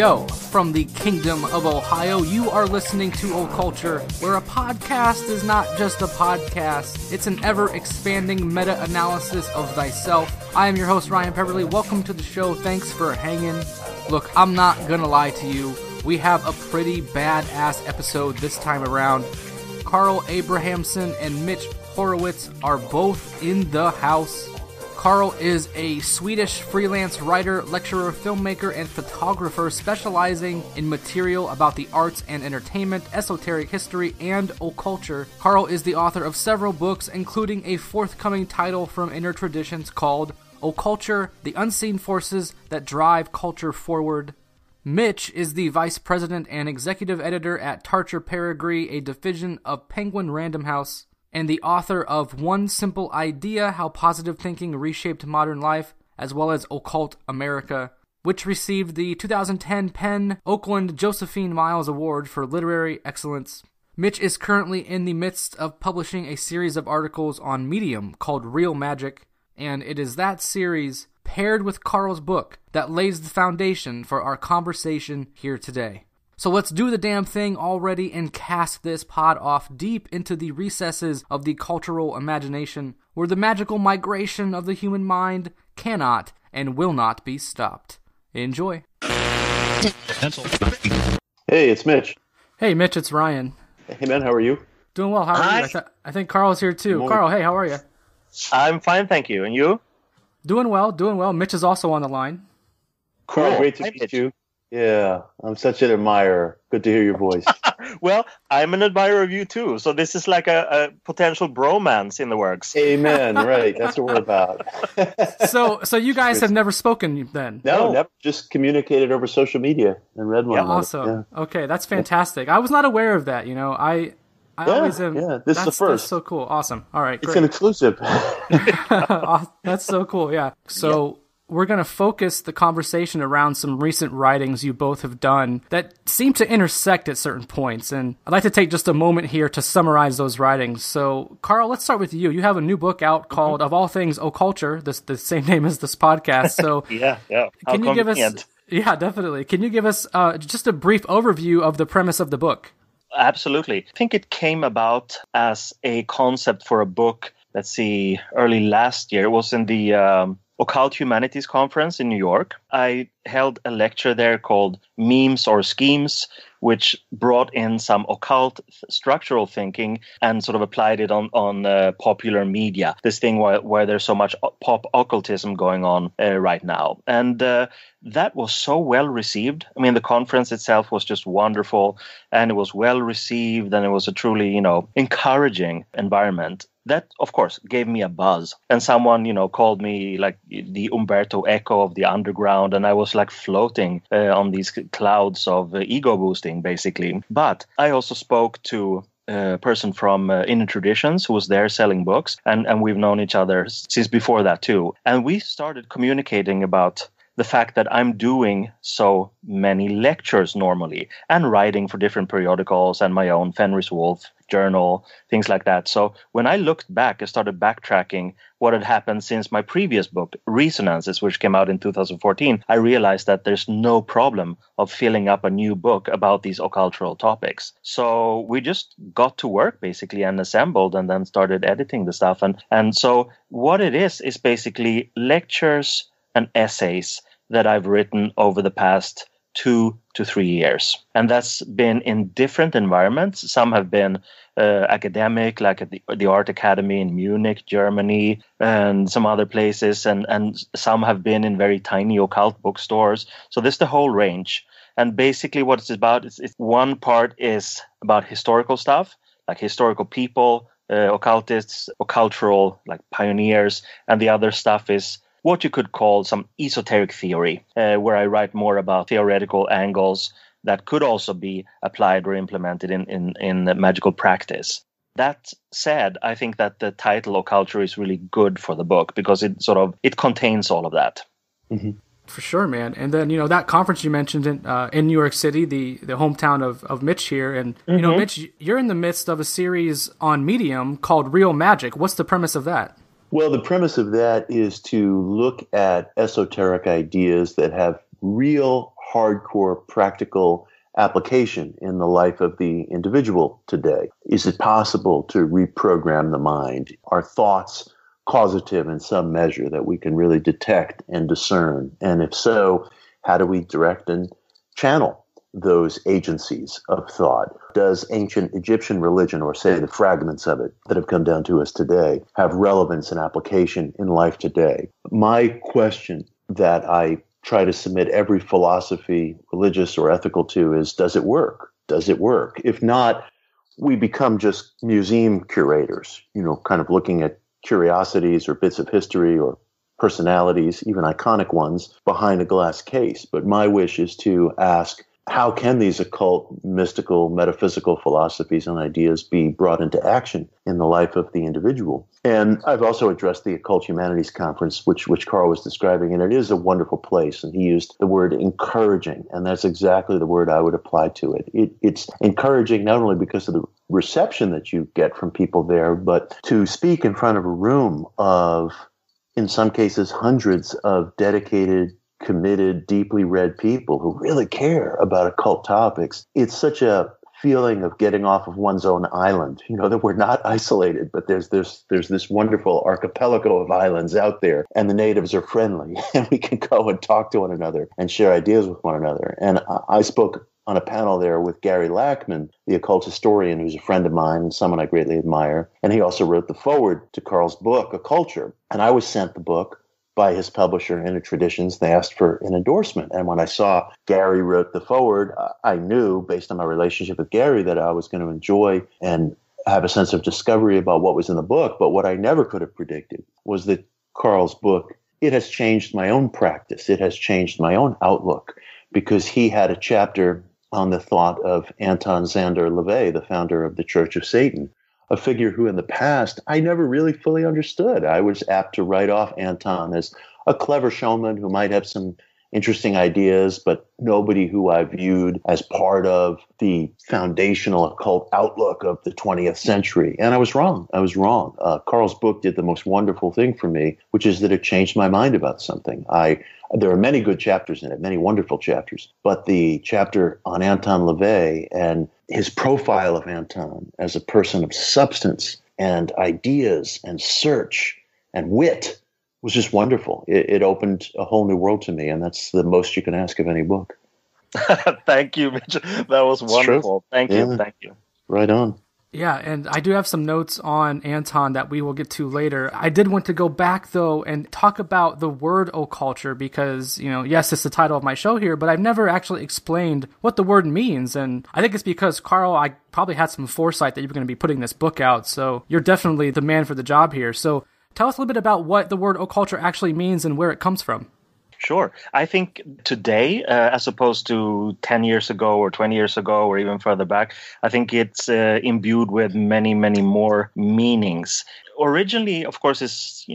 Yo, from the Kingdom of Ohio, you are listening to Occulture, where a podcast is not just a podcast, it's an ever-expanding meta-analysis of thyself. I am your host, Ryan Peverly. Welcome to the show. Thanks for hanging. Look, I'm not gonna lie to you. We have a pretty badass episode this time around. Carl Abrahamsson and Mitch Horowitz are both in the house. Carl is a Swedish freelance writer, lecturer, filmmaker, and photographer specializing in material about the arts and entertainment, esoteric history, and occulture. Carl is the author of several books, including a forthcoming title from Inner Traditions called Occulture, The Unseen Forces That Drive Culture Forward. Mitch is the vice president and executive editor at TarcherPerigee, a division of Penguin Random House, and the author of One Simple Idea, How Positive Thinking Reshaped Modern Life, as well as Occult America, which received the 2010 PEN Oakland Josephine Miles Award for Literary Excellence. Mitch is currently in the midst of publishing a series of articles on Medium called Real Magic, and it is that series paired with Carl's book that lays the foundation for our conversation here today. So let's do the damn thing already and cast this pod off deep into the recesses of the cultural imagination, where the magical migration of the human mind cannot and will not be stopped. Enjoy. Hey, it's Mitch. Hey, Mitch, it's Ryan. Hey, man, how are you? Doing well, how are you? I think Carl's here, too. Carl, hey, how are you? I'm fine, thank you. And you? Doing well, doing well. Mitch is also on the line. Carl, great to meet you. Yeah, I'm such an admirer. Good to hear your voice. Well, I'm an admirer of you too, so this is like a potential bromance in the works. Amen, right, that's what we're about. So you guys have never spoken then? No, never, just communicated over social media and read one another. Awesome, yeah. Okay, that's fantastic. I was not aware of that, you know, I always am. Yeah, this is the first. That's so cool, awesome, all right, great. It's an inclusive. That's so cool, yeah. So. Yeah. We're going to focus the conversation around some recent writings you both have done that seem to intersect at certain points, and I'd like to take just a moment here to summarize those writings. So, Carl, let's start with you. You have a new book out called, of all things, Occulture, the same name as this podcast. So, yeah. Can you give us? Yeah, definitely. Can you give us just a brief overview of the premise of the book? Absolutely. I think it came about as a concept for a book. Let's see, early last year. It was in the Occult Humanities Conference in New York. I held a lecture there called Memes or Schemes, which brought in some occult structural thinking and sort of applied it on popular media, this thing where there's so much pop occultism going on right now. And that was so well received. I mean, the conference itself was just wonderful, and it was well received, and it was a truly, you know, encouraging environment. That, of course, gave me a buzz. And someone, you know, called me like the Umberto Eco of the underground, and I was like floating on these clouds of ego boosting, basically. But I also spoke to a person from Inner Traditions who was there selling books, and we've known each other since before that, too. And we started communicating about the fact that I'm doing so many lectures normally and writing for different periodicals and my own Fenris Wolf journal, things like that. So when I looked back, I started backtracking what had happened since my previous book, Resonances, which came out in 2014. I realized that there's no problem of filling up a new book about these occultural topics. So we just got to work, basically, and assembled and then started editing the stuff. And so what it is basically lectures and essays that I've written over the past 2 to 3 years. And that's been in different environments. Some have been academic, like at the Art Academy in Munich, Germany, and some other places. And some have been in very tiny occult bookstores. So there's the whole range. And basically what it's about is one part is about historical stuff, like historical people, occultists, occultural like pioneers. And the other stuff is what you could call some esoteric theory, where I write more about theoretical angles that could also be applied or implemented in magical practice. That said, I think that the title Occulture is really good for the book because it contains all of that. Mm-hmm. For sure, man. And then, you know, that conference you mentioned in New York City, the hometown of Mitch here. And, mm-hmm. You know, Mitch, you're in the midst of a series on Medium called Real Magic. What's the premise of that? Well, the premise of that is to look at esoteric ideas that have real hardcore practical application in the life of the individual today. Is it possible to reprogram the mind? Are thoughts causative in some measure that we can really detect and discern? And if so, how do we direct and channel those agencies of thought? Does ancient Egyptian religion, or say the fragments of it that have come down to us today, have relevance and application in life today? My question that I try to submit every philosophy, religious or ethical, to is, does it work? Does it work? If not, we become just museum curators, you know, kind of looking at curiosities or bits of history or personalities, even iconic ones, behind a glass case. But my wish is to ask, how can these occult, mystical, metaphysical philosophies and ideas be brought into action in the life of the individual? And I've also addressed the Occult Humanities Conference, which Carl was describing, and it is a wonderful place. And he used the word encouraging, and that's exactly the word I would apply to it. It's encouraging not only because of the reception that you get from people there, but to speak in front of a room of, in some cases, hundreds of dedicated, committed, deeply read people who really care about occult topics. It's such a feeling of getting off of one's own island, you know, that we're not isolated, but there's this wonderful archipelago of islands out there, and the natives are friendly, and we can go and talk to one another and share ideas with one another. And I spoke on a panel there with Gary Lachman, the occult historian, who's a friend of mine and someone I greatly admire. And he also wrote the foreword to Carl's book, A Culture. And I was sent the book by his publisher, Inner Traditions. They asked for an endorsement. And when I saw Gary wrote the foreword, I knew, based on my relationship with Gary, that I was going to enjoy and have a sense of discovery about what was in the book. But what I never could have predicted was that Carl's book, it has changed my own practice. It has changed my own outlook, because he had a chapter on the thought of Anton LaVey, the founder of the Church of Satan, a figure who in the past I never really fully understood. I was apt to write off Anton as a clever showman who might have some interesting ideas, but nobody who I viewed as part of the foundational occult outlook of the 20th century. And I was wrong. Carl's book did the most wonderful thing for me, which is that it changed my mind about something. There are many good chapters in it, many wonderful chapters, but the chapter on Anton LaVey and his profile of Anton as a person of substance and ideas and search and wit was just wonderful. It opened a whole new world to me, and that's the most you can ask of any book. Thank you, Mitch. That was wonderful. Thank you. Right on. Yeah, and I do have some notes on Anton that we will get to later. I did want to go back, though, and talk about the word occulture, because, you know, yes, it's the title of my show here, but I've never actually explained what the word means. And I think it's because, Carl, I probably had some foresight that you were going to be putting this book out, so you're definitely the man for the job here. So tell us a little bit about what the word occulture actually means and where it comes from. Sure. I think today, as opposed to 10 years ago or 20 years ago or even further back, I think it's imbued with many, many more meanings. Originally, of course, it's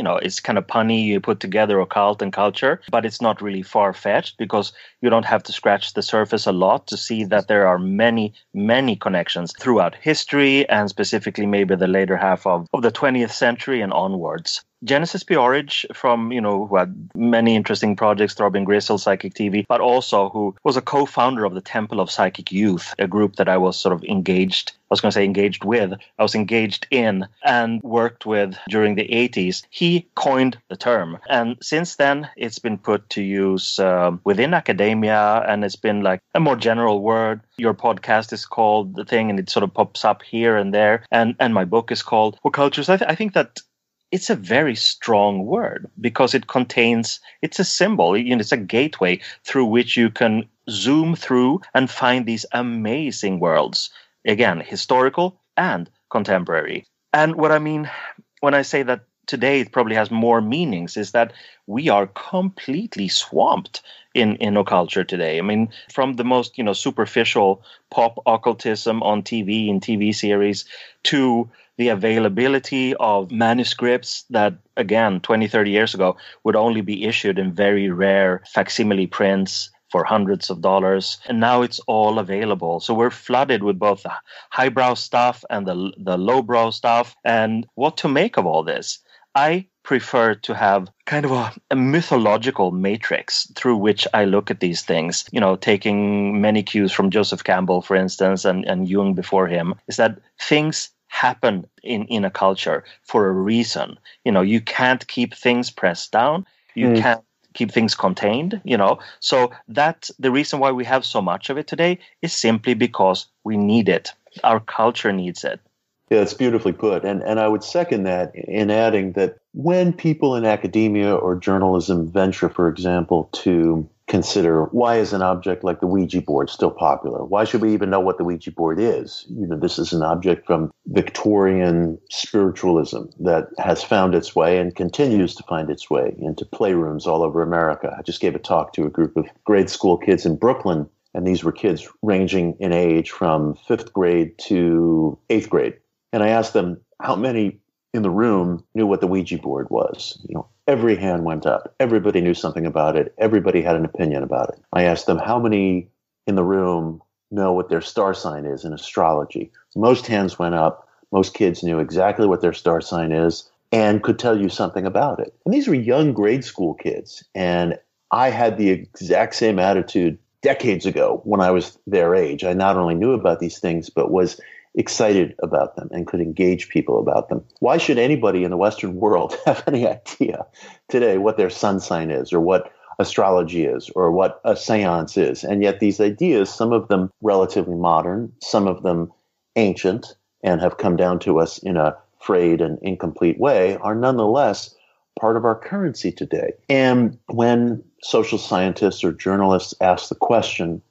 kind of punny. You put together occult and culture, but it's not really far-fetched, because you don't have to scratch the surface a lot to see that there are many, many connections throughout history, and specifically maybe the later half of the 20th century and onwards. Genesis P-Orridge, from, you know, who had many interesting projects, Throbbing Gristle, Psychic TV, but also who was a co-founder of the Temple of Psychic Youth, a group that I was sort of engaged in and worked with during the 80s. He coined the term. And since then, it's been put to use within academia, and it's been like a more general word. Your podcast is called The Thing, and it sort of pops up here and there. And my book is called Occultures. I think that it's a very strong word, because it contains, it's a symbol, you know, it's a gateway through which you can zoom through and find these amazing worlds. Again, historical and contemporary. And what I mean when I say that today it probably has more meanings is that we are completely swamped in occulture today. I mean, from the most, you know, superficial pop occultism on TV and TV series to the availability of manuscripts that, again, 20, 30 years ago would only be issued in very rare facsimile prints for hundreds of dollars. And now it's all available. So we're flooded with both the highbrow stuff and the lowbrow stuff. And what to make of all this? I prefer to have kind of a mythological matrix through which I look at these things, you know, taking many cues from Joseph Campbell, for instance, and Jung before him, is that things happen in a culture for a reason. You know, you can't keep things pressed down. You can't keep things contained, you know. So that the reason why we have so much of it today is simply because we need it. Our culture needs it. Yeah, it's beautifully put. And I would second that in adding that when people in academia or journalism venture, for example, to consider why is an object like the Ouija board still popular? Why should we even know what the Ouija board is? You know, this is an object from Victorian spiritualism that has found its way and continues to find its way into playrooms all over America. I just gave a talk to a group of grade school kids in Brooklyn, and these were kids ranging in age from 5th grade to 8th grade. And I asked them how many in the room knew what the Ouija board was. You know, every hand went up. Everybody knew something about it. Everybody had an opinion about it. I asked them how many in the room know what their star sign is in astrology. So most hands went up. Most kids knew exactly what their star sign is and could tell you something about it. And these were young grade school kids. And I had the exact same attitude decades ago when I was their age. I not only knew about these things, but was excited about them and could engage people about them. Why should anybody in the Western world have any idea today what their sun sign is or what astrology is or what a seance is? And yet these ideas, some of them relatively modern, some of them ancient and have come down to us in a frayed and incomplete way, are nonetheless part of our currency today. And when social scientists or journalists ask the question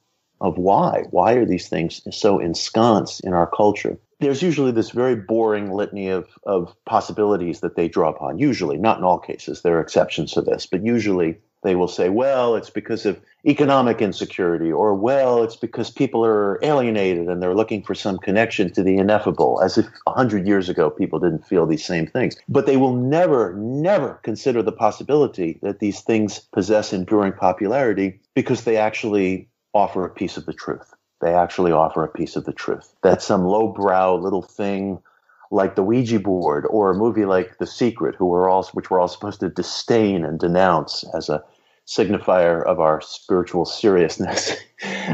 of why are these things so ensconced in our culture? There's usually this very boring litany of possibilities that they draw upon. Usually, not in all cases, there are exceptions to this, but usually they will say, well, it's because of economic insecurity, or well, it's because people are alienated and they're looking for some connection to the ineffable, as if 100 years ago people didn't feel these same things. But they will never consider the possibility that these things possess enduring popularity because they actually offer a piece of the truth. They actually offer a piece of the truth. That some lowbrow little thing like the Ouija board or a movie like The Secret, which we're all supposed to disdain and denounce as a signifier of our spiritual seriousness,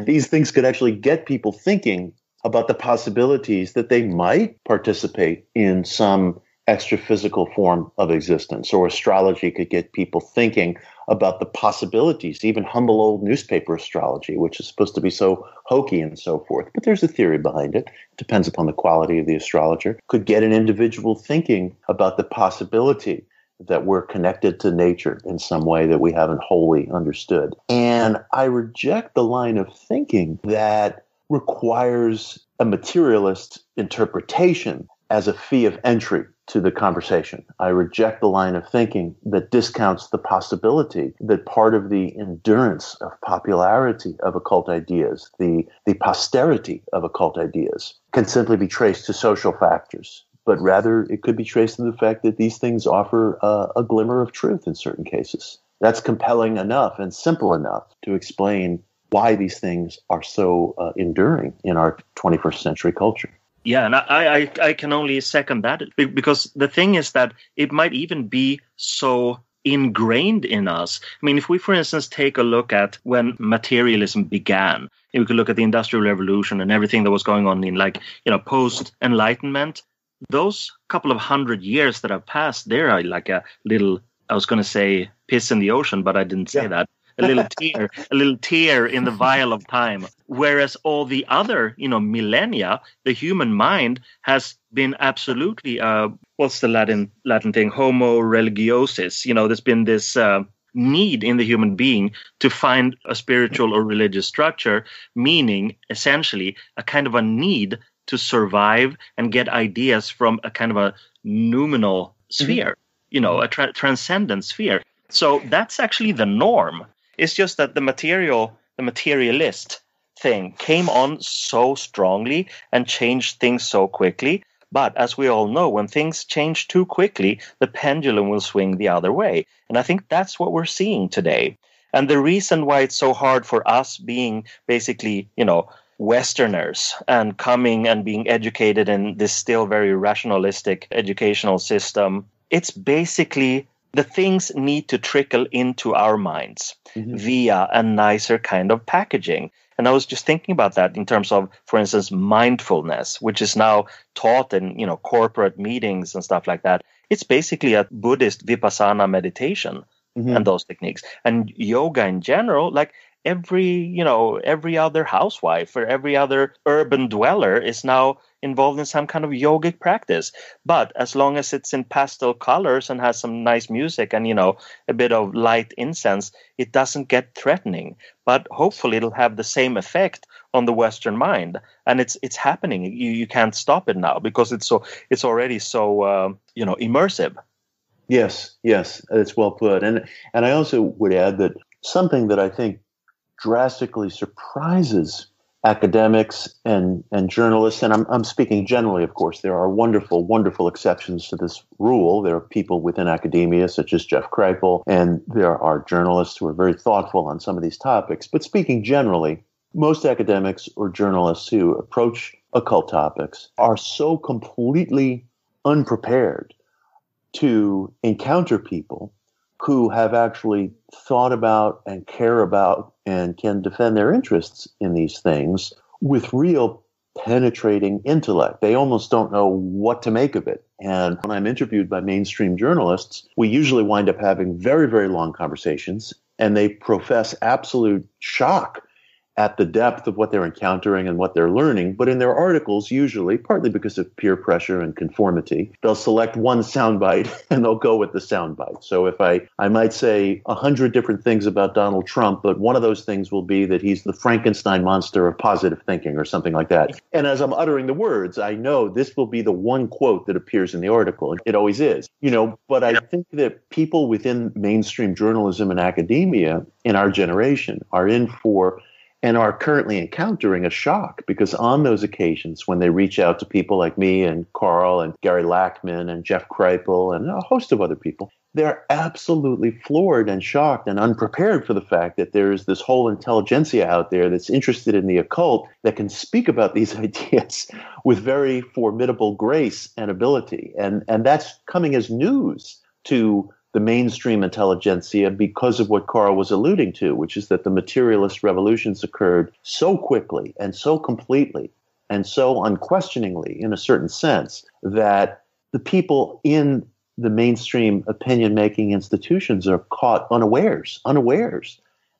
these things could actually get people thinking about the possibilities that they might participate in some extra physical form of existence, or astrology could get people thinking about the possibilities, even humble old newspaper astrology, which is supposed to be so hokey and so forth. But there's a theory behind it. It depends upon the quality of the astrologer. Could get an individual thinking about the possibility that we're connected to nature in some way that we haven't wholly understood. And I reject the line of thinking that requires a materialist interpretation as a fee of entry to the conversation. I reject the line of thinking that discounts the possibility that part of the endurance of popularity of occult ideas, the posterity of occult ideas, can simply be traced to social factors, but rather it could be traced to the fact that these things offer a glimmer of truth in certain cases. That's compelling enough and simple enough to explain why these things are so enduring in our 21st century culture. Yeah, and I can only second that, because the thing is that it might even be so ingrained in us. I mean, if we, for instance, take a look at when materialism began, if we could look at the Industrial Revolution and everything that was going on in, like, you know, post-Enlightenment, those couple of 100 years that have passed, there are like a little, I was going to say piss in the ocean, but I didn't say that. A little tear in the vial of time. Whereas all the other, you know, millennia, the human mind has been absolutely, what's the Latin thing? Homo religiosus. You know, there's been this need in the human being to find a spiritual or religious structure, meaning essentially a kind of a need to survive and get ideas from a kind of a noumenal sphere, you know, a transcendent sphere. So that's actually the norm. It's just that the materialist thing came on so strongly and changed things so quickly. But as we all know, when things change too quickly, the pendulum will swing the other way. And I think that's what we're seeing today. And the reason why it's so hard for us, being basically, you know, Westerners and coming and being educated in this still very rationalistic educational system, it's basically the things need to trickle into our minds via a nicer kind of packaging. And I was just thinking about that in terms of, for instance, mindfulness, which is now taught in, you know, corporate meetings and stuff like that. It's basically a Buddhist vipassana meditation and those techniques. And yoga in general, like every other housewife or every other urban dweller is now involved in some kind of yogic practice. But as long as it's in pastel colors and has some nice music and, you know, a bit of light incense, it doesn't get threatening. But hopefully it'll have the same effect on the Western mind. And it's happening. You can't stop it now because it's already so immersive. Yes, that's well put. And I also would add that something that I think drastically surprises academics and journalists, and I'm speaking generally, of course, there are wonderful, wonderful exceptions to this rule. There are people within academia, such as Jeff Kripal, and there are journalists who are very thoughtful on some of these topics. But speaking generally, most academics or journalists who approach occult topics are so completely unprepared to encounter people who have actually thought about and care about and can defend their interests in these things with real penetrating intellect. They almost don't know what to make of it. And when I'm interviewed by mainstream journalists, we usually wind up having very, very long conversations, and they profess absolute shock at the depth of what they're encountering and what they're learning. But in their articles, usually, partly because of peer pressure and conformity, they'll select one soundbite and they'll go with the soundbite. So if I might say 100 different things about Donald Trump, but one of those things will be that he's the Frankenstein monster of positive thinking or something like that. And as I'm uttering the words, I know this will be the one quote that appears in the article. It always is, you know, but I think that people within mainstream journalism and academia in our generation are in for and are currently encountering a shock, because on those occasions when they reach out to people like me and Carl and Gary Lachman and Jeff Kripal and a host of other people, they're absolutely floored and shocked and unprepared for the fact that there is this whole intelligentsia out there that's interested in the occult that can speak about these ideas with very formidable grace and ability. And that's coming as news to the mainstream intelligentsia because of what Carl was alluding to, which is that the materialist revolutions occurred so quickly and so completely and so unquestioningly in a certain sense that the people in the mainstream opinion-making institutions are caught unawares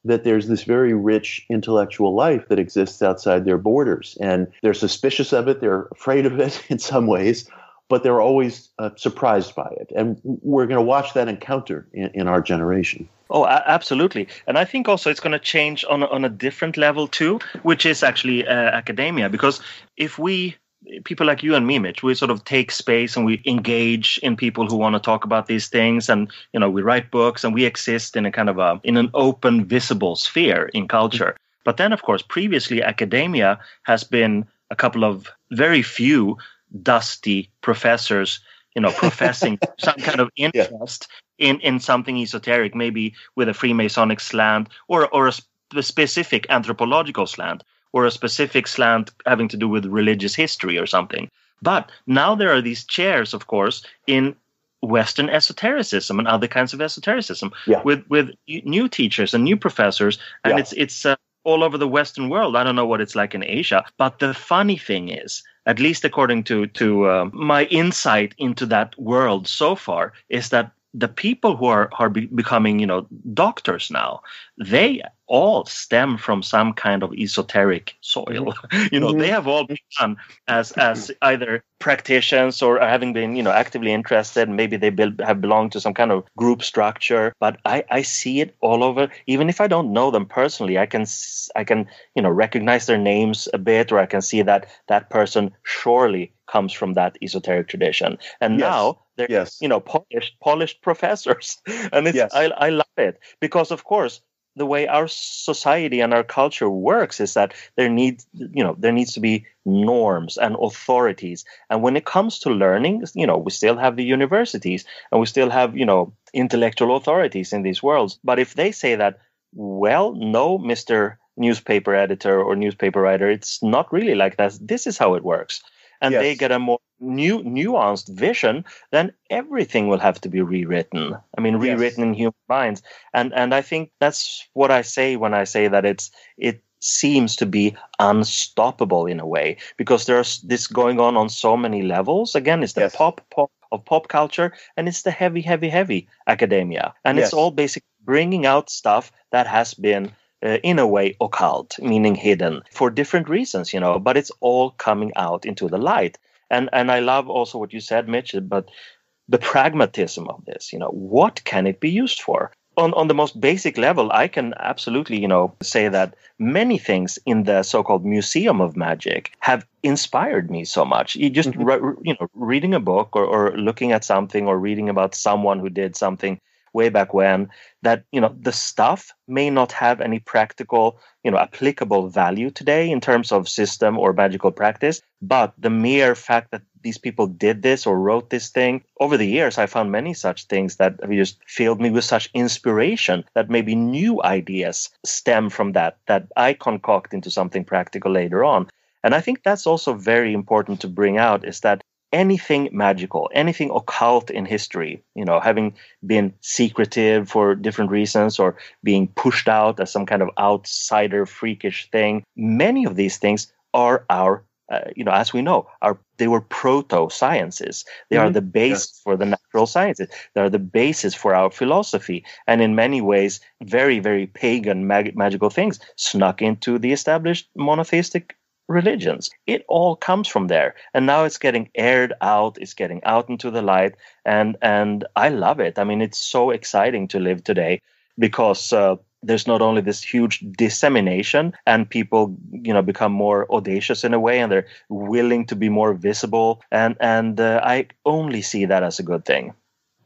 that there's this very rich intellectual life that exists outside their borders. And they're suspicious of it, they're afraid of it in some ways, but they're always surprised by it. And we're going to watch that encounter in our generation. Oh, absolutely. And I think also it's going to change on a different level too, which is actually academia. Because if people like you and me, Mitch, we sort of take space and we engage in people who want to talk about these things. And, you know, we write books and we exist in a kind of in an open, visible sphere in culture. But then, of course, previously academia has been a couple of very few dusty professors, you know, professing some kind of interest in something esoteric, maybe with a Freemasonic slant or a specific anthropological slant or a specific slant having to do with religious history or something. But now there are these chairs, of course, in Western esotericism and other kinds of esotericism with new teachers and new professors. And it's all over the Western world. I don't know what it's like in Asia. But the funny thing is, at least according to my insight into that world so far, is that the people who are becoming, you know, doctors now, they all stem from some kind of esoteric soil. You know, they have all begun as either practitioners or having been, you know, actively interested. Maybe they have belonged to some kind of group structure. But I see it all over. Even if I don't know them personally, I can you know, recognize their names a bit, or I can see that person surely comes from that esoteric tradition. And now they're, you know, polished professors, and it's I love it because, of course, the way our society and our culture works is that there needs to be norms and authorities. And when it comes to learning, you know, we still have the universities and we still have, you know, intellectual authorities in these worlds. But if they say that, well, no, Mr. Newspaper Editor or newspaper writer, it's not really like that. This is how it works. and yes. they get a more nuanced vision, then everything will have to be rewritten. I mean, rewritten yes. in human minds. And I think that's what I say when I say that it seems to be unstoppable in a way, because there's this going on so many levels. Again, it's the yes. pop of pop culture, and it's the heavy academia. And yes. it's all basically bringing out stuff that has been in a way occult, meaning hidden, for different reasons, you know, but it's all coming out into the light. And I love also what you said, Mitch, but the pragmatism of this, you know, what can it be used for? On the most basic level, I can absolutely, you know, say that many things in the so-called Museum of Magic have inspired me so much. You just, you know, reading a book or looking at something or reading about someone who did something way back when, that, you know, the stuff may not have any practical, you know, applicable value today in terms of system or magical practice. But the mere fact that these people did this or wrote this thing, over the years, I found many such things that just filled me with such inspiration that maybe new ideas stem from that I concoct into something practical later on. And I think that's also very important to bring out, is that anything magical, anything occult in history, you know, having been secretive for different reasons or being pushed out as some kind of outsider freakish thing, many of these things are our, you know, as we know, they were proto-sciences. They are the basis for the natural sciences. They are the basis for our philosophy. And in many ways, very, very pagan magical things snuck into the established monotheistic religions. It all comes from there, and now it's getting aired out, it's getting out into the light, and I love it. I mean, it's so exciting to live today, because there's not only this huge dissemination and people, you know, become more audacious in a way, and they're willing to be more visible, and I only see that as a good thing.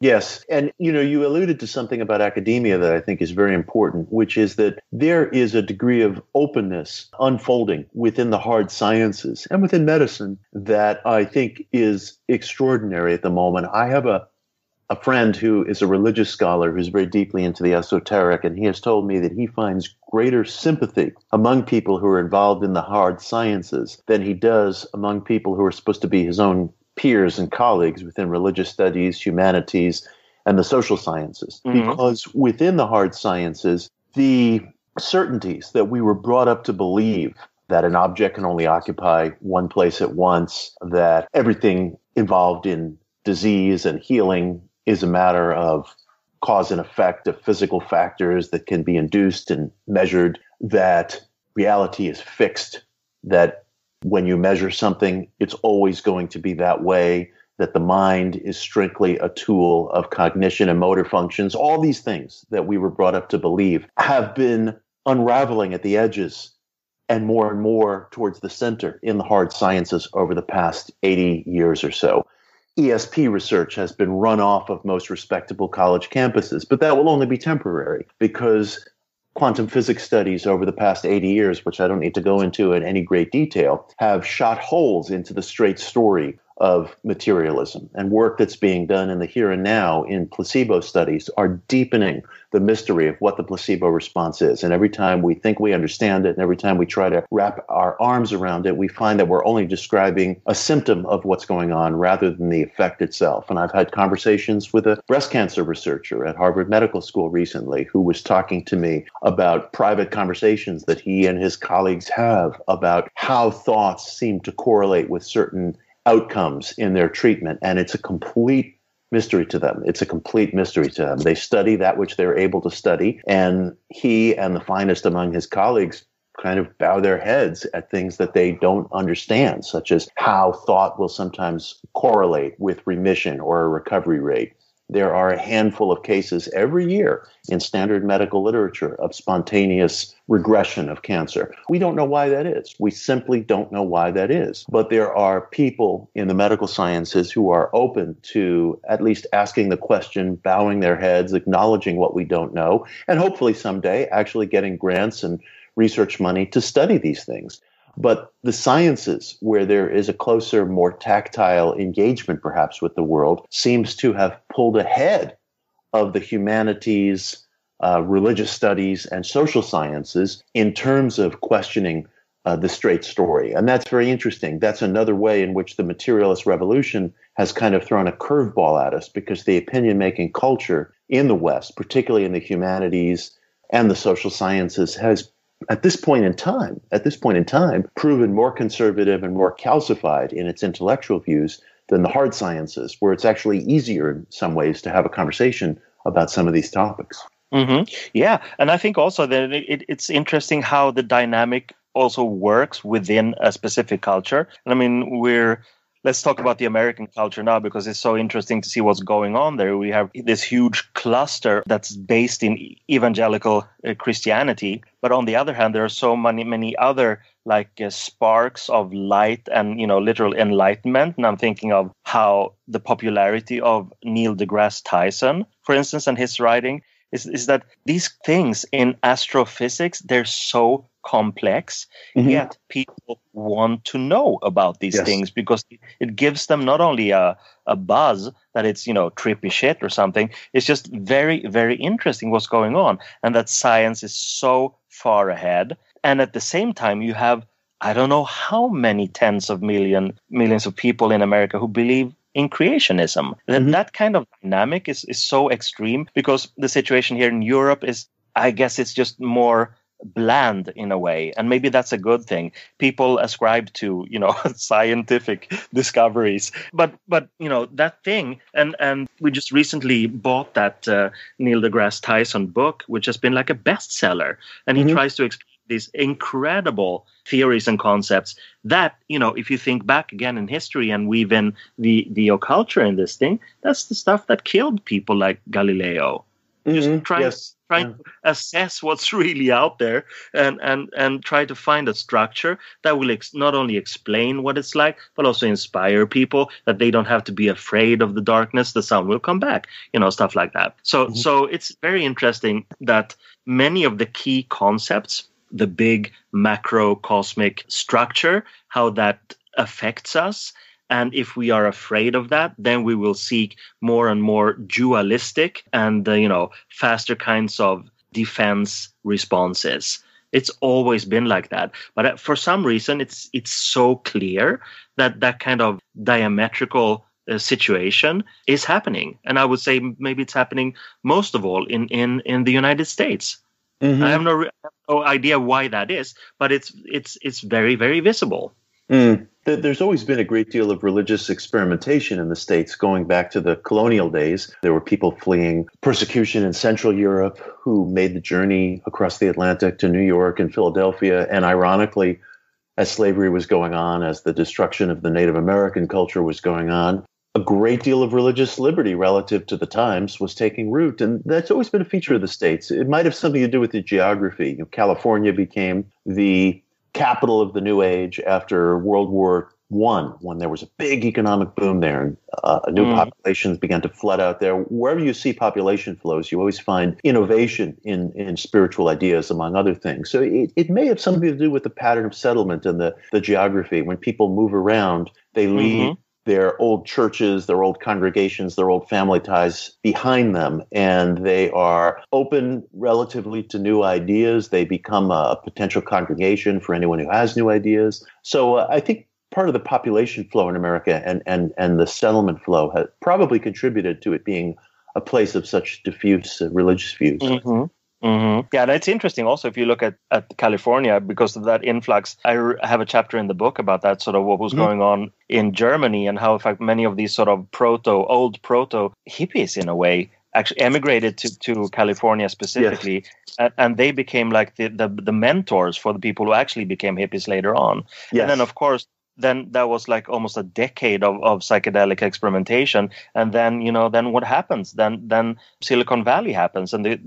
Yes. And, you know, you alluded to something about academia that I think is very important, which is that there is a degree of openness unfolding within the hard sciences and within medicine that I think is extraordinary at the moment. I have a friend who is a religious scholar who's very deeply into the esoteric, and he has told me that he finds greater sympathy among people who are involved in the hard sciences than he does among people who are supposed to be his own peers and colleagues within religious studies, humanities, and the social sciences. Mm-hmm. Because within the hard sciences, the certainties that we were brought up to believe, that an object can only occupy one place at once, that everything involved in disease and healing is a matter of cause and effect, of physical factors that can be induced and measured, that reality is fixed, that when you measure something, it's always going to be that way, that the mind is strictly a tool of cognition and motor functions. All these things that we were brought up to believe have been unraveling at the edges and more towards the center in the hard sciences over the past 80 years or so. ESP research has been run off of most respectable college campuses, but that will only be temporary, because quantum physics studies over the past 80 years, which I don't need to go into in any great detail, have shot holes into the straight story of materialism. And work that's being done in the here and now in placebo studies are deepening the mystery of what the placebo response is. And every time we think we understand it, and every time we try to wrap our arms around it, we find that we're only describing a symptom of what's going on rather than the effect itself. And I've had conversations with a breast cancer researcher at Harvard Medical School recently who was talking to me about private conversations that he and his colleagues have about how thoughts seem to correlate with certain outcomes in their treatment, and it's a complete mystery to them. They study that which they're able to study, and he and the finest among his colleagues kind of bow their heads at things that they don't understand, such as how thought will sometimes correlate with remission or a recovery rate. There are a handful of cases every year in standard medical literature of spontaneous regression of cancer. We don't know why that is. We simply don't know why that is. But there are people in the medical sciences who are open to at least asking the question, bowing their heads, acknowledging what we don't know, and hopefully someday actually getting grants and research money to study these things. But the sciences, where there is a closer, more tactile engagement perhaps with the world, seems to have pulled ahead of the humanities, religious studies, and social sciences in terms of questioning the straight story. And that's very interesting. That's another way in which the materialist revolution has kind of thrown a curveball at us, because the opinion-making culture in the West, particularly in the humanities and the social sciences, has at this point in time, proven more conservative and more calcified in its intellectual views than the hard sciences, where it's actually easier in some ways to have a conversation about some of these topics. Mm-hmm. Yeah, and I think also that it's interesting how the dynamic also works within a specific culture. And I mean, let's talk about the American culture now, because it's so interesting to see what's going on there. We have this huge cluster that's based in evangelical Christianity. But on the other hand, there are so many other sparks of light and, literal enlightenment. And I'm thinking of how the popularity of Neil deGrasse Tyson, for instance, and his writing is that these things in astrophysics, they're so complex, mm-hmm. yet people want to know about these yes. things, because it gives them not only a buzz that it's, trippy shit or something. It's just very, very interesting what's going on, and that science is so far ahead. And at the same time, you have, I don't know how many tens of millions of people in America who believe in creationism. Mm-hmm. That kind of dynamic is so extreme, because the situation here in Europe is, I guess, it's just more bland in a way, and maybe that's a good thing. People ascribe to scientific discoveries, but that thing, and we just recently bought that Neil deGrasse Tyson book, which has been like a bestseller, and mm-hmm. he tries to explain these incredible theories and concepts that, if you think back again in history and weave in the occulture in this thing, that's the stuff that killed people like Galileo. Mm-hmm. Just trying to assess what's really out there and try to find a structure that will not only explain what it's like, but also inspire people that they don't have to be afraid of the darkness. The sun will come back, stuff like that. So, mm-hmm. so it's very interesting that many of the key concepts, the big macro cosmic structure, how that affects us. And if we are afraid of that, then we will seek more and more dualistic and, faster kinds of defense responses. It's always been like that. But for some reason, it's so clear that kind of diametrical situation is happening. And I would say maybe it's happening most of all in the United States. Mm-hmm. I have no idea why that is, but it's very, very visible. Mm. There's always been a great deal of religious experimentation in the States going back to the colonial days. There were people fleeing persecution in Central Europe who made the journey across the Atlantic to New York and Philadelphia. And ironically, as slavery was going on, as the destruction of the Native American culture was going on, a great deal of religious liberty relative to the times was taking root. And that's always been a feature of the States. It might have something to do with the geography. California became the capital of the New Age after World War I, when there was a big economic boom there, and new populations began to flood out there. Wherever you see population flows, you always find innovation in spiritual ideas, among other things. So it may have something to do with the pattern of settlement and the geography. When people move around, they leave mm-hmm. their old churches, their old congregations, their old family ties behind them. And they are open relatively to new ideas. They become a potential congregation for anyone who has new ideas. So I think part of the population flow in America and the settlement flow has probably contributed to it being a place of such diffuse religious views. Mm-hmm. Mm-hmm. Yeah, and it's interesting also if you look at California, because of that influx. I have a chapter in the book about that, sort of what was mm-hmm. going on in Germany, and how, in fact, many of these sort of old proto hippies, in a way, actually emigrated to California specifically, yes. and they became like the mentors for the people who actually became hippies later on. Yes. And then, of course, then that was like almost a decade of psychedelic experimentation. And then, then what happens? Then Silicon Valley happens, and the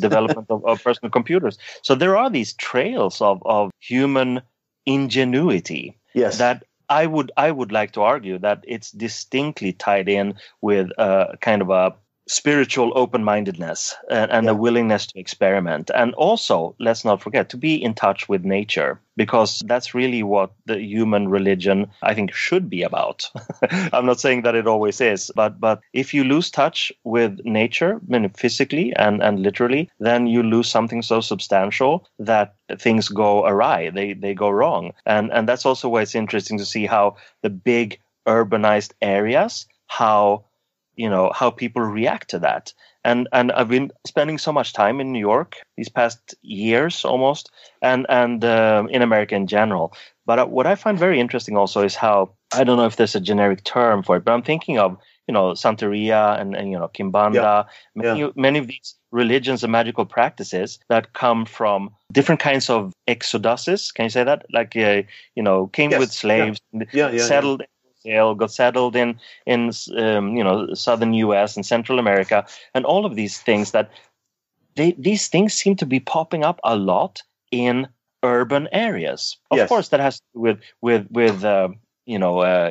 development of personal computers. So there are these trails of human ingenuity yes. that I would like to argue that it's distinctly tied in with a kind of a spiritual open-mindedness and a willingness to experiment. And also, let's not forget, to be in touch with nature, because that's really what the human religion, I think, should be about. I'm not saying that it always is, but if you lose touch with nature, I mean, physically and literally, then you lose something so substantial that things go awry, they go wrong. And that's also why it's interesting to see how the big urbanized areas, how people react to that. And I've been spending so much time in New York these past years almost, and in America in general. But what I find very interesting also is how, I don't know if there's a generic term for it, but I'm thinking of, Santeria and Kimbanda, many of these religions and magical practices that come from different kinds of exoduses. Can you say that? Like, came with slaves, settled... got settled in southern U.S. and Central America, and all of these things these things seem to be popping up a lot in urban areas. Of course, that has to do with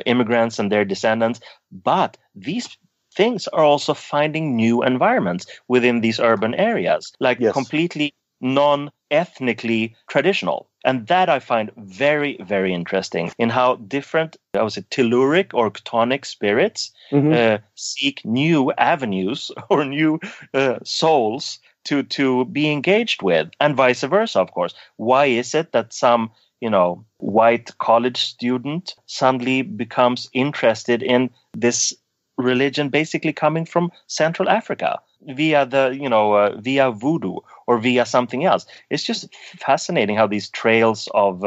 immigrants and their descendants, but these things are also finding new environments within these urban areas, completely non-ethnically traditional. And that I find very, very interesting in how different, I would say, telluric or chtonic spirits seek new avenues or new souls to be engaged with, and vice versa, of course. Why is it that some, white college student suddenly becomes interested in this religion basically coming from Central Africa via voodoo or via something else? It's just fascinating how these trails of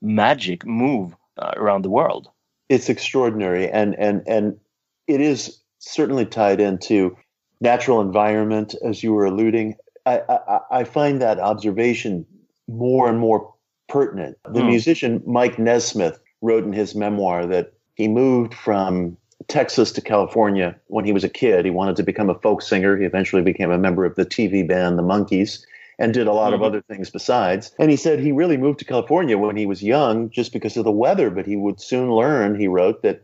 magic move around the world. It's extraordinary, and it is certainly tied into natural environment, as you were alluding. I find that observation more and more pertinent. The musician Mike Nesmith wrote in his memoir that he moved from Texas to California when he was a kid. He wanted to become a folk singer. He eventually became a member of the TV band, the Monkees, and did a lot of other things besides. And he said he really moved to California when he was young just because of the weather, but he would soon learn, he wrote, that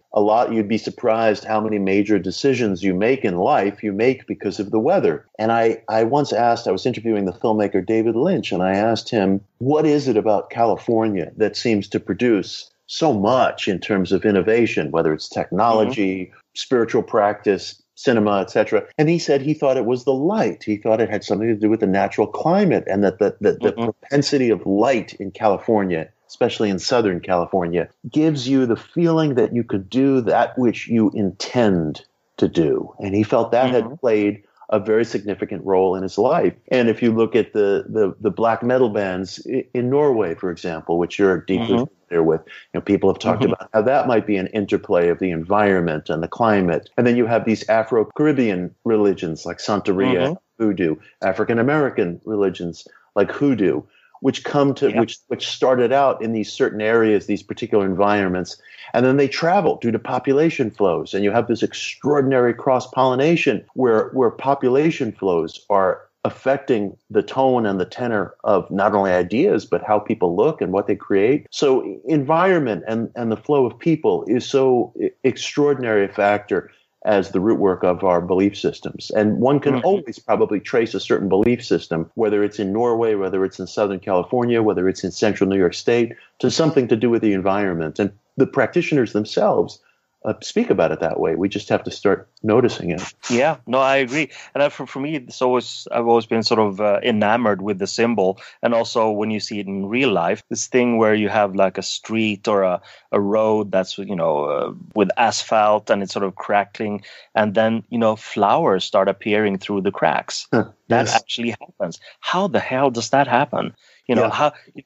you'd be surprised how many major decisions you make in life you make because of the weather. And I once asked, I was interviewing the filmmaker David Lynch, and I asked him, what is it about California that seems to produce so much in terms of innovation, whether it's technology, spiritual practice, cinema, etc.? And he said he thought it was the light. He thought it had something to do with the natural climate, and that the propensity of light in California, especially in Southern California, gives you the feeling that you could do that which you intend to do. And he felt that had played a very significant role in his life. And if you look at the black metal bands in Norway, for example, which you're deeply familiar with, people have talked about how that might be an interplay of the environment and the climate. And then you have these Afro-Caribbean religions like Santeria, Voodoo, African-American religions like Hoodoo, which come to which started out in these certain areas, these particular environments, and then they travel due to population flows, and you have this extraordinary cross-pollination where population flows are affecting the tone and the tenor of not only ideas, but how people look and what they create. So environment and the flow of people is so extraordinary a factor as the root work of our belief systems. And one can always probably trace a certain belief system, whether it's in Norway, whether it's in Southern California, whether it's in Central New York State, to something to do with the environment. And the practitioners themselves speak about it that way. We just have to start noticing it. Yeah, no, I agree. And for me, I've always been sort of enamored with the symbol. And also when you see it in real life, this thing where you have like a street or a road that's, with asphalt and it's sort of crackling. And then, flowers start appearing through the cracks. That actually happens. How the hell does that happen?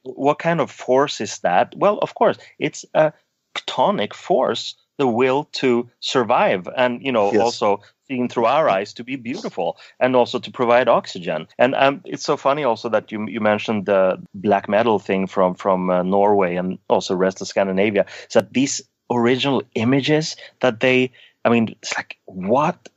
What kind of force is that? Well, of course, it's a chtonic force, the will to survive and, also seen through our eyes to be beautiful and also to provide oxygen. And it's so funny also that you mentioned the black metal thing from Norway and also rest of Scandinavia. So these original images that it's like, what?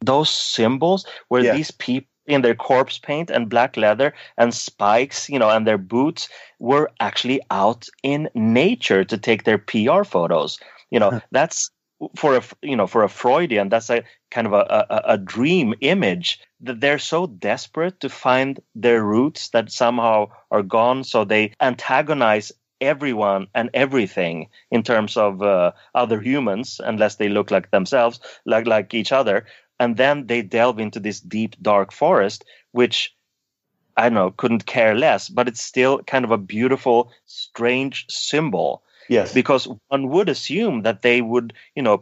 Those symbols where these people in their corpse paint and black leather and spikes, and their boots were actually out in nature to take their PR photos. That's for a Freudian, that's a kind of a dream image, that they're so desperate to find their roots that somehow are gone, so they antagonize everyone and everything in terms of other humans, unless they look like themselves, like each other, and then they delve into this deep dark forest, which I don't know, couldn't care less, but it's still kind of a beautiful, strange symbol. Yes, because one would assume that they would,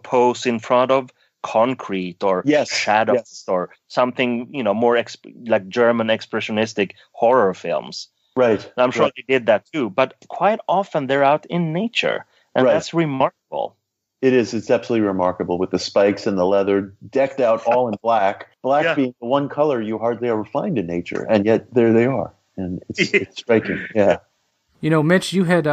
pose in front of concrete or shadows or something, more like German expressionistic horror films. Right. And I'm sure they did that too. But quite often they're out in nature, and that's remarkable. It is. It's absolutely remarkable, with the spikes and the leather, decked out all in black. Black being the one color you hardly ever find in nature, and yet there they are, and it's striking. Yeah. Mitch, you had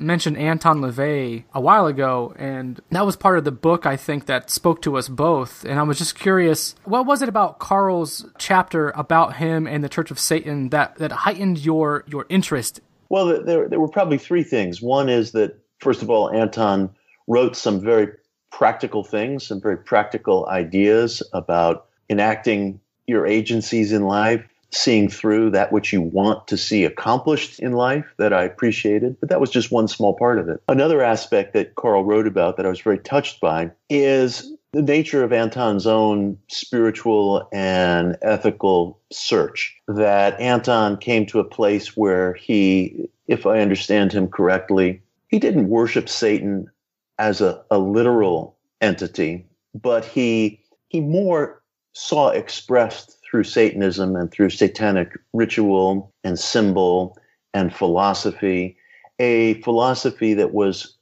mentioned Anton LaVey a while ago, and that was part of the book, I think, that spoke to us both. And I was just curious, what was it about Carl's chapter about him and the Church of Satan that heightened your interest? Well, there were probably three things. One is that, first of all, Anton wrote some very practical things, some very practical ideas about enacting your agencies in life, seeing through that which you want to see accomplished in life, that I appreciated, but that was just one small part of it. Another aspect that Carl wrote about that I was very touched by is the nature of Anton's own spiritual and ethical search, that Anton came to a place where he, if I understand him correctly, he didn't worship Satan as a literal entity, but he more saw expressed through Satanism and through satanic ritual and symbol and philosophy, a philosophy that was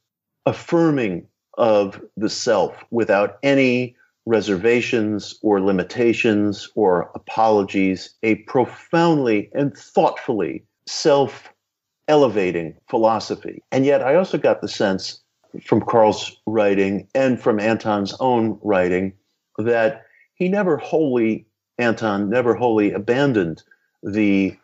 affirming of the self without any reservations or limitations or apologies, a profoundly and thoughtfully self-elevating philosophy. And yet I also got the sense from Carl's writing and from Anton's own writing that he Anton never wholly abandoned the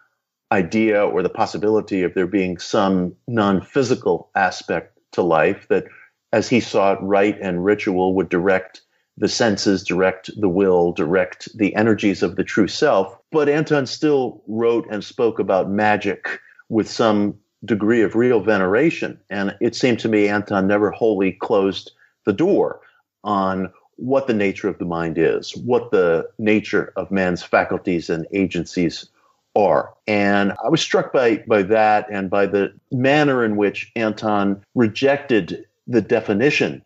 idea or the possibility of there being some non-physical aspect to life, that as he saw it, rite and ritual would direct the senses, direct the will, direct the energies of the true self. But Anton still wrote and spoke about magic with some degree of real veneration. And it seemed to me Anton never wholly closed the door on what the nature of the mind is, what the nature of man's faculties and agencies are. And I was struck by that, and by the manner in which Anton rejected the definition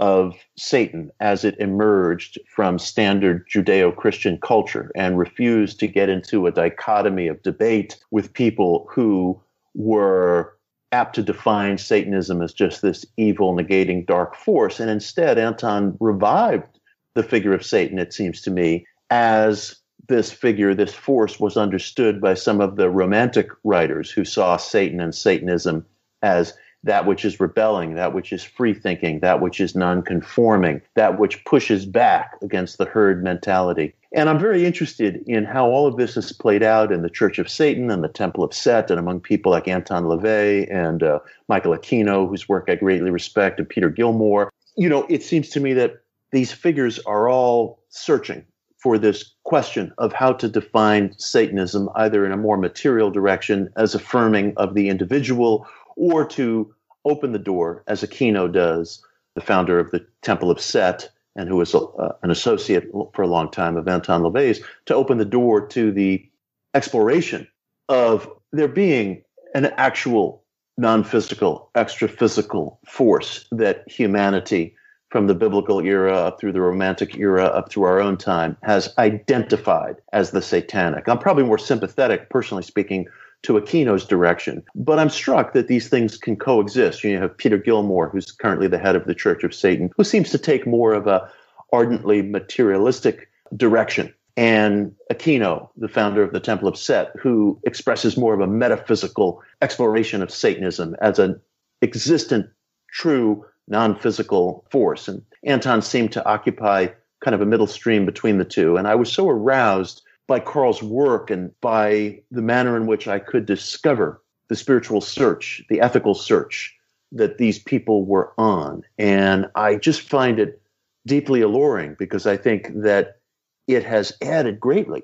of Satan as it emerged from standard Judeo-Christian culture, and refused to get into a dichotomy of debate with people who were apt to define Satanism as just this evil, negating, dark force. And instead, Anton revived the figure of Satan, it seems to me, as this figure, this force, was understood by some of the Romantic writers, who saw Satan and Satanism as that which is rebelling, that which is free-thinking, that which is non-conforming, that which pushes back against the herd mentality. And I'm very interested in how all of this has played out in the Church of Satan and the Temple of Set, and among people like Anton LaVey and Michael Aquino, whose work I greatly respect, and Peter Gilmore. It seems to me that these figures are all searching for this question of how to define Satanism, either in a more material direction as affirming of the individual, or to open the door, as Aquino does, the founder of the Temple of Set, and who was an associate for a long time of Anton LaVey's, to open the door to the exploration of there being an actual non-physical, extra-physical force that humanity, from the biblical era up through the Romantic era up through our own time, has identified as the satanic. I'm probably more sympathetic, personally speaking, to Aquino's direction, but I'm struck that these things can coexist. You have Peter Gilmore, who's currently the head of the Church of Satan, who seems to take more of a ardently materialistic direction, and Aquino, the founder of the Temple of Set, who expresses more of a metaphysical exploration of Satanism as an existent, true, non-physical force. And Anton seemed to occupy kind of a middle stream between the two, and I was so aroused by Carl's work and by the manner in which I could discover the spiritual search, the ethical search that these people were on. And I just find it deeply alluring because I think that it has added greatly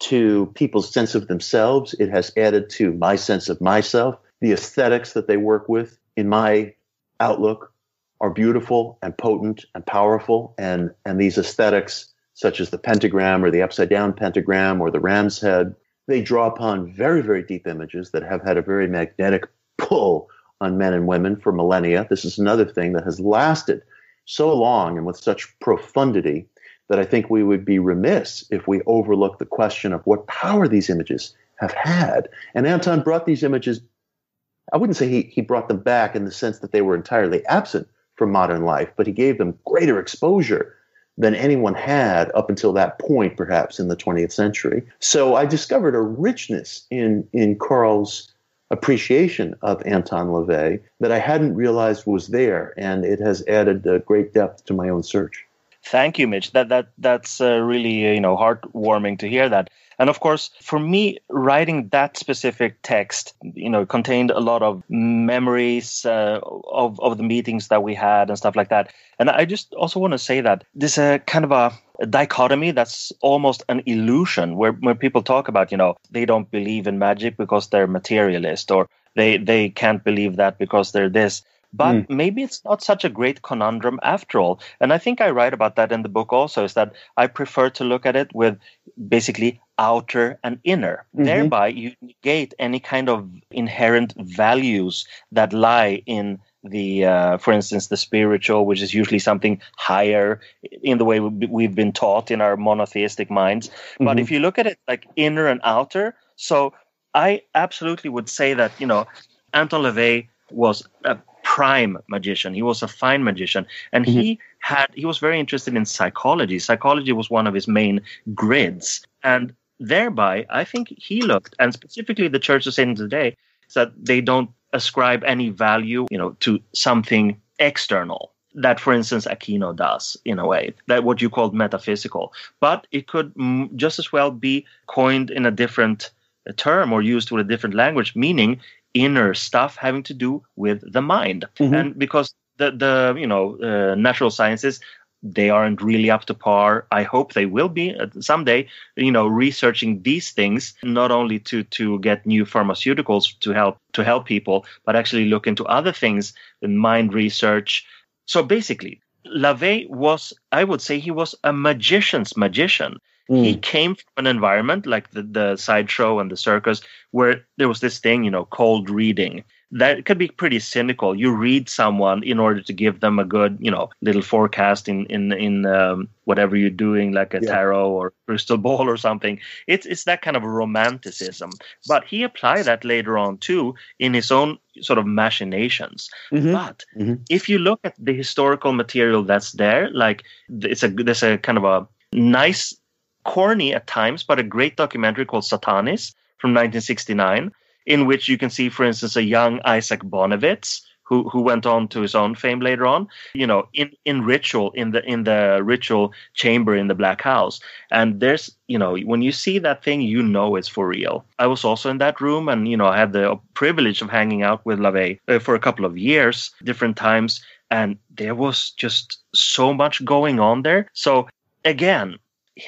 to people's sense of themselves. It has added to my sense of myself. The aesthetics that they work with, in my outlook, are beautiful and potent and powerful. And these aesthetics, such as the pentagram or the upside down pentagram or the ram's head, they draw upon very, very deep images that have had a very magnetic pull on men and women for millennia. This is another thing that has lasted so long and with such profundity that I think we would be remiss if we overlook the question of what power these images have had. And Anton brought these images, I wouldn't say he brought them back in the sense that they were entirely absent from modern life, but he gave them greater exposure than anyone had up until that point, perhaps, in the 20th century. So I discovered a richness in Carl's appreciation of Anton LaVey that I hadn't realized was there, and it has added a great depth to my own search. Thank you, Mitch. That's really heartwarming to hear that. And of course, for me, writing that specific text, contained a lot of memories of the meetings that we had and stuff like that. And I just also want to say that there's a kind of a dichotomy that's almost an illusion where people talk about, they don't believe in magic because they're materialist, or they can't believe that because they're this. But maybe it's not such a great conundrum after all. And I think I write about that in the book also, is that I prefer to look at it with basically outer and inner. Mm-hmm. Thereby, you negate any kind of inherent values that lie in the, for instance, the spiritual, which is usually something higher in the way we've been taught in our monotheistic minds. Mm-hmm. But if you look at it like inner and outer, so I absolutely would say that, Anton LaVey was a prime magician. He was a fine magician, and he was very interested in psychology. Psychology was one of his main grids, and thereby I think he looked, and specifically the Church of Satan today, is that they don't ascribe any value, to something external that, for instance, Aquino does in a way, that what you called metaphysical, but it could just as well be coined in a different term or used with a different language, meaning inner stuff having to do with the mind. Mm-hmm. And because the natural sciences, they aren't really up to par. I hope they will be someday, researching these things, not only to get new pharmaceuticals to help people, but actually look into other things in mind research. So basically, LaVey was, I would say, he was a magician's magician. Mm. He came from an environment like the sideshow and the circus, where there was this thing, cold reading. That could be pretty cynical. You read someone in order to give them a good, little forecast in whatever you're doing, like a tarot or crystal ball or something. It's that kind of romanticism. But he applied that later on too in his own sort of machinations. Mm-hmm. But if you look at the historical material that's there, like there's a kind of a nice, corny at times, but a great documentary called Satanis from 1969, in which you can see, for instance, a young Isaac Bonowitz who went on to his own fame later on, in ritual, in the ritual chamber in the Black House. And there's, when you see that thing, it's for real. I was also in that room, and, I had the privilege of hanging out with LaVey for a couple of years, different times, and there was just so much going on there. So again,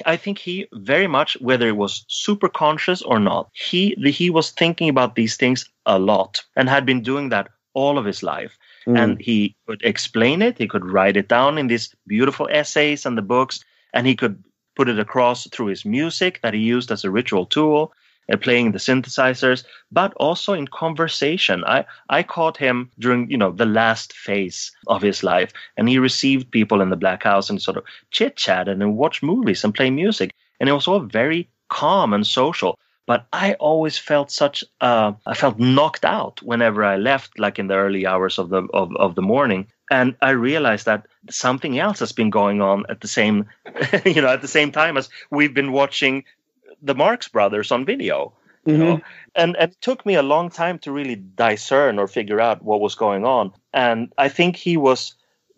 I think he very much, whether it was super conscious or not, he was thinking about these things a lot and had been doing that all of his life. Mm. And he could explain it. He could write it down in these beautiful essays and the books. And he could put it across through his music that he used as a ritual tool, playing the synthesizers, but also in conversation. I caught him during, the last phase of his life, and he received people in the Black House and sort of chit-chatted and watched movies and play music. And it was all very calm and social. But I always felt I felt knocked out whenever I left, like in the early hours of the morning. And I realized that something else has been going on at the same, at the same time as we've been watching the Marx Brothers on video, and it took me a long time to really discern or figure out what was going on. And I think he was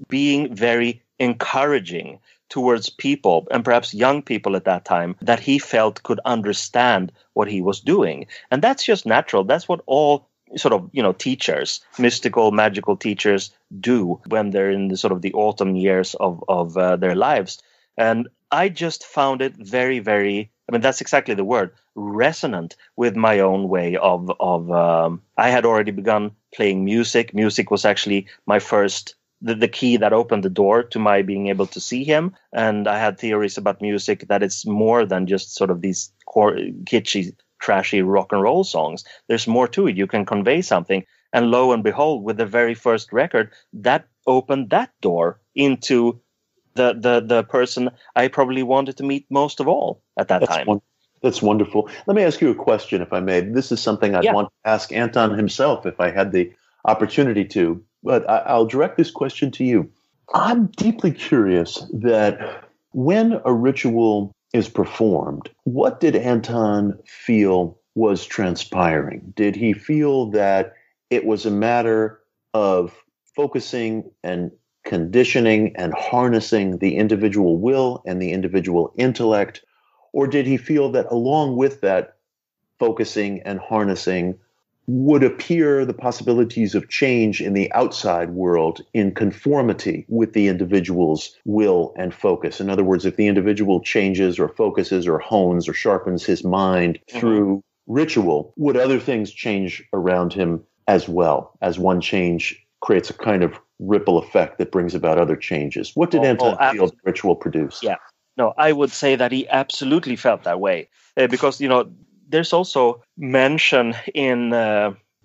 being very encouraging towards people, and perhaps young people at that time, that he felt could understand what he was doing. And that's just natural. That's what all sort of, you know, teachers, mystical, magical teachers do when they're in the sort of the autumn years of their lives. And I just found it very, very, I mean, that's exactly the word, resonant with my own way of I had already begun playing music. Music was actually my first, the key that opened the door to my being able to see him. And I had theories about music that it's more than just sort of these core, kitschy, trashy rock and roll songs. There's more to it. You can convey something. And lo and behold, with the very first record, that opened that door into the person I probably wanted to meet most of all at that time. That's wonderful. Let me ask you a question, if I may. This is something I'd want to ask Anton himself if I had the opportunity to. But I'll direct this question to you. I'm deeply curious that when a ritual is performed, what did Anton feel was transpiring? Did he feel that it was a matter of focusing and conditioning and harnessing the individual will and the individual intellect? Or did he feel that along with that focusing and harnessing would appear the possibilities of change in the outside world in conformity with the individual's will and focus? In other words, if the individual changes or focuses or hones or sharpens his mind through ritual, would other things change around him as well, as one change creates a kind of ripple effect that brings about other changes? What did Anton feel ritual produce? Yeah, no, I would say that he absolutely felt that way because, you know, there's also mention in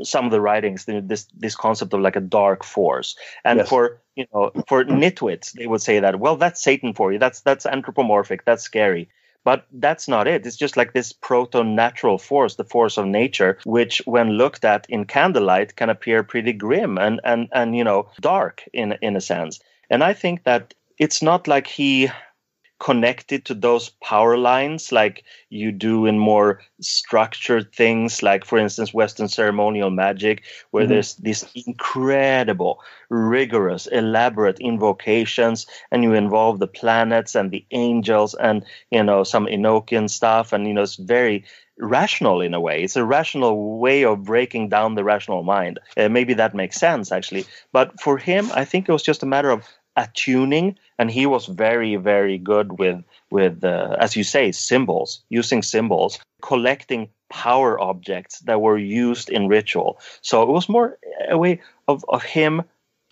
some of the writings this concept of like a dark force, and for nitwits they would say that, well, that's Satan for you, that's anthropomorphic, that's scary, but that's not it. It's just like this proto-natural force, the force of nature, which when looked at in candlelight can appear pretty grim and you know, dark in a sense. And I think that it's not like he connected to those power lines like you do in more structured things, like, for instance, Western ceremonial magic, where there's this incredible, rigorous, elaborate invocations, and you involve the planets and the angels and, you know, some Enochian stuff. And, you know, it's very rational in a way. It's a rational way of breaking down the rational mind. Maybe that makes sense, actually. But for him, I think it was just a matter of attuning, and he was very, very good with as you say, symbols, using symbols, collecting power objects that were used in ritual. So it was more a way of him,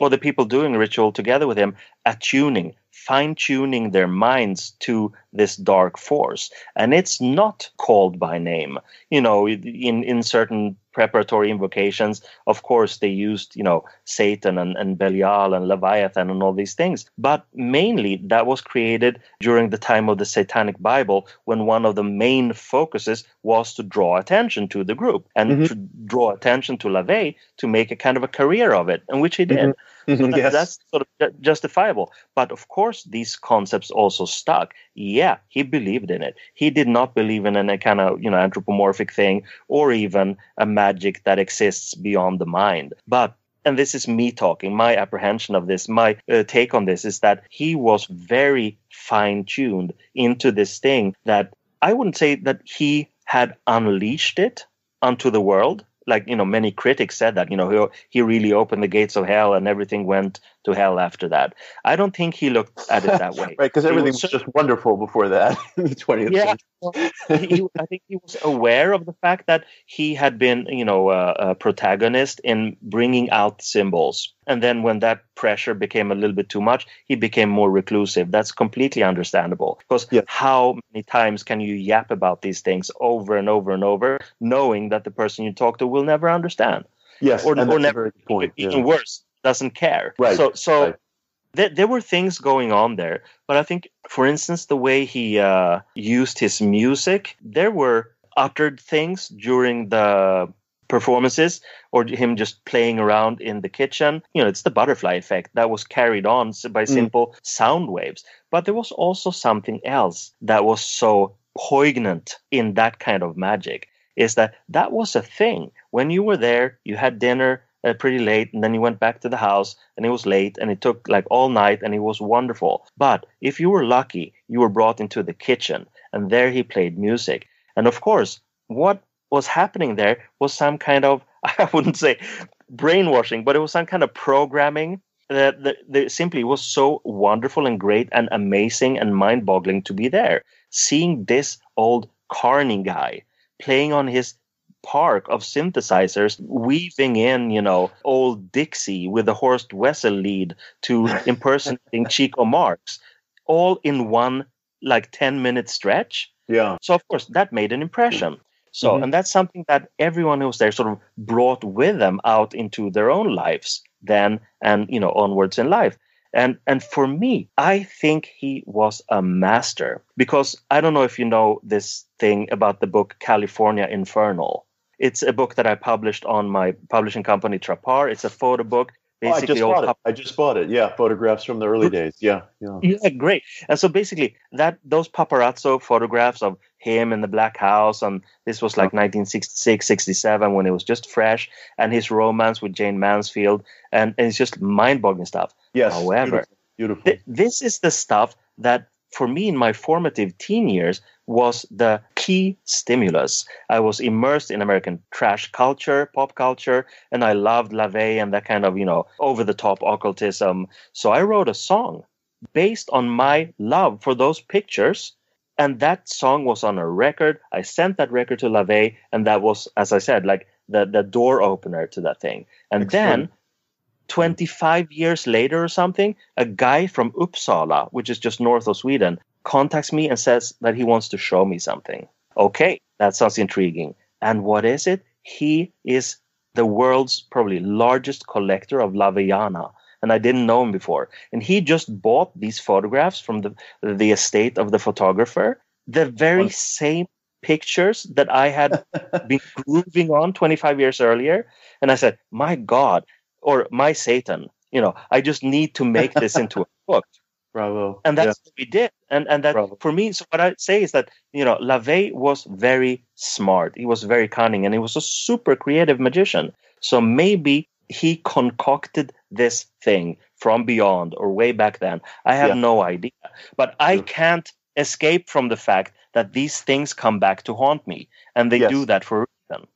or the people doing ritual together with him, attuning, fine-tuning their minds to this dark force. And it's not called by name. You know, in certain preparatory invocations, of course, they used, you know, Satan and Belial and Leviathan and all these things. But mainly that was created during the time of the Satanic Bible, when one of the main focuses was to draw attention to the group and to draw attention to LaVey to make a kind of a career of it, and which he did. So that's sort of justifiable. But of course, these concepts also stuck. Yeah, he believed in it. He did not believe in any kind of, you know, anthropomorphic thing or even a magic that exists beyond the mind. But, and this is me talking, my apprehension of this, my take on this is that he was very fine-tuned into this thing that I wouldn't say that he had unleashed it onto the world. Like, you know, many critics said that, you know, he really opened the gates of hell and everything went to hell after that. I don't think he looked at it that way. Right, because everything was just wonderful before that in the 20th century. I think he was aware of the fact that he had been, you know, a protagonist in bringing out symbols. And then when that pressure became a little bit too much, he became more reclusive. That's completely understandable. Because how many times can you yap about these things over and over and over, knowing that the person you talk to will never understand? Yes, or never, point, even worse, doesn't care. Right. So right. There were things going on there. But I think, for instance, the way he used his music, there were uttered things during the performances, or him just playing around in the kitchen. You know, it's the butterfly effect that was carried on by simple sound waves. But there was also something else that was so poignant in that kind of magic, is that was a thing. When you were there, you had dinner pretty late, and then you went back to the house, and it was late, and it took like all night, and it was wonderful. But if you were lucky, you were brought into the kitchen, and there he played music. And of course, what was happening there was some kind of I wouldn't say brainwashing, but it was some kind of programming that simply was so wonderful and great and amazing and mind-boggling to be there. Seeing this old carny guy playing on his park of synthesizers, weaving in, old Dixie with the Horst Wessel lead to impersonating Chico Marx, all in one, 10-minute stretch. Yeah. So, of course, that made an impression. So, and that's something that everyone who was there sort of brought with them out into their own lives then and, onwards in life. And for me, I think he was a master, because I don't know if you know this thing about the book California Infernal. It's a book that I published on my publishing company, Trapar. It's a photo book. Basically, I just bought it. Yeah, photographs from the early days. Yeah, great. And so basically, those paparazzo photographs of him in the Black House, and this was 1966, 67, when it was just fresh, and his romance with Jane Mansfield, and it's just mind-boggling stuff. Yes, however, beautiful. This is the stuff that, for me, in my formative teen years, was the key stimulus. I was immersed in American trash culture, pop culture, and I loved LaVey and that kind of, over-the-top occultism. So I wrote a song based on my love for those pictures, and that song was on a record. I sent that record to LaVey, and that was, as I said, the door opener to that thing. And Excellent. Then 25 years later or something, a guy from Uppsala, which is just north of Sweden, contacts me and says that he wants to show me something. Okay, that sounds intriguing. And what is it? He is the world's probably largest collector of LaVeyana, and I didn't know him before. And he just bought these photographs from the estate of the photographer, the very same pictures that I had been grooving on 25 years earlier. And I said, my God, or my Satan, I just need to make this into a book. Bravo. And that's what we did. And that Bravo. For me, so what I say is that, LaVey was very smart. He was very cunning, and he was a super creative magician. So maybe he concocted this thing from beyond or way back then. I have no idea. But I can't escape from the fact that these things come back to haunt me. And they do that for a reason.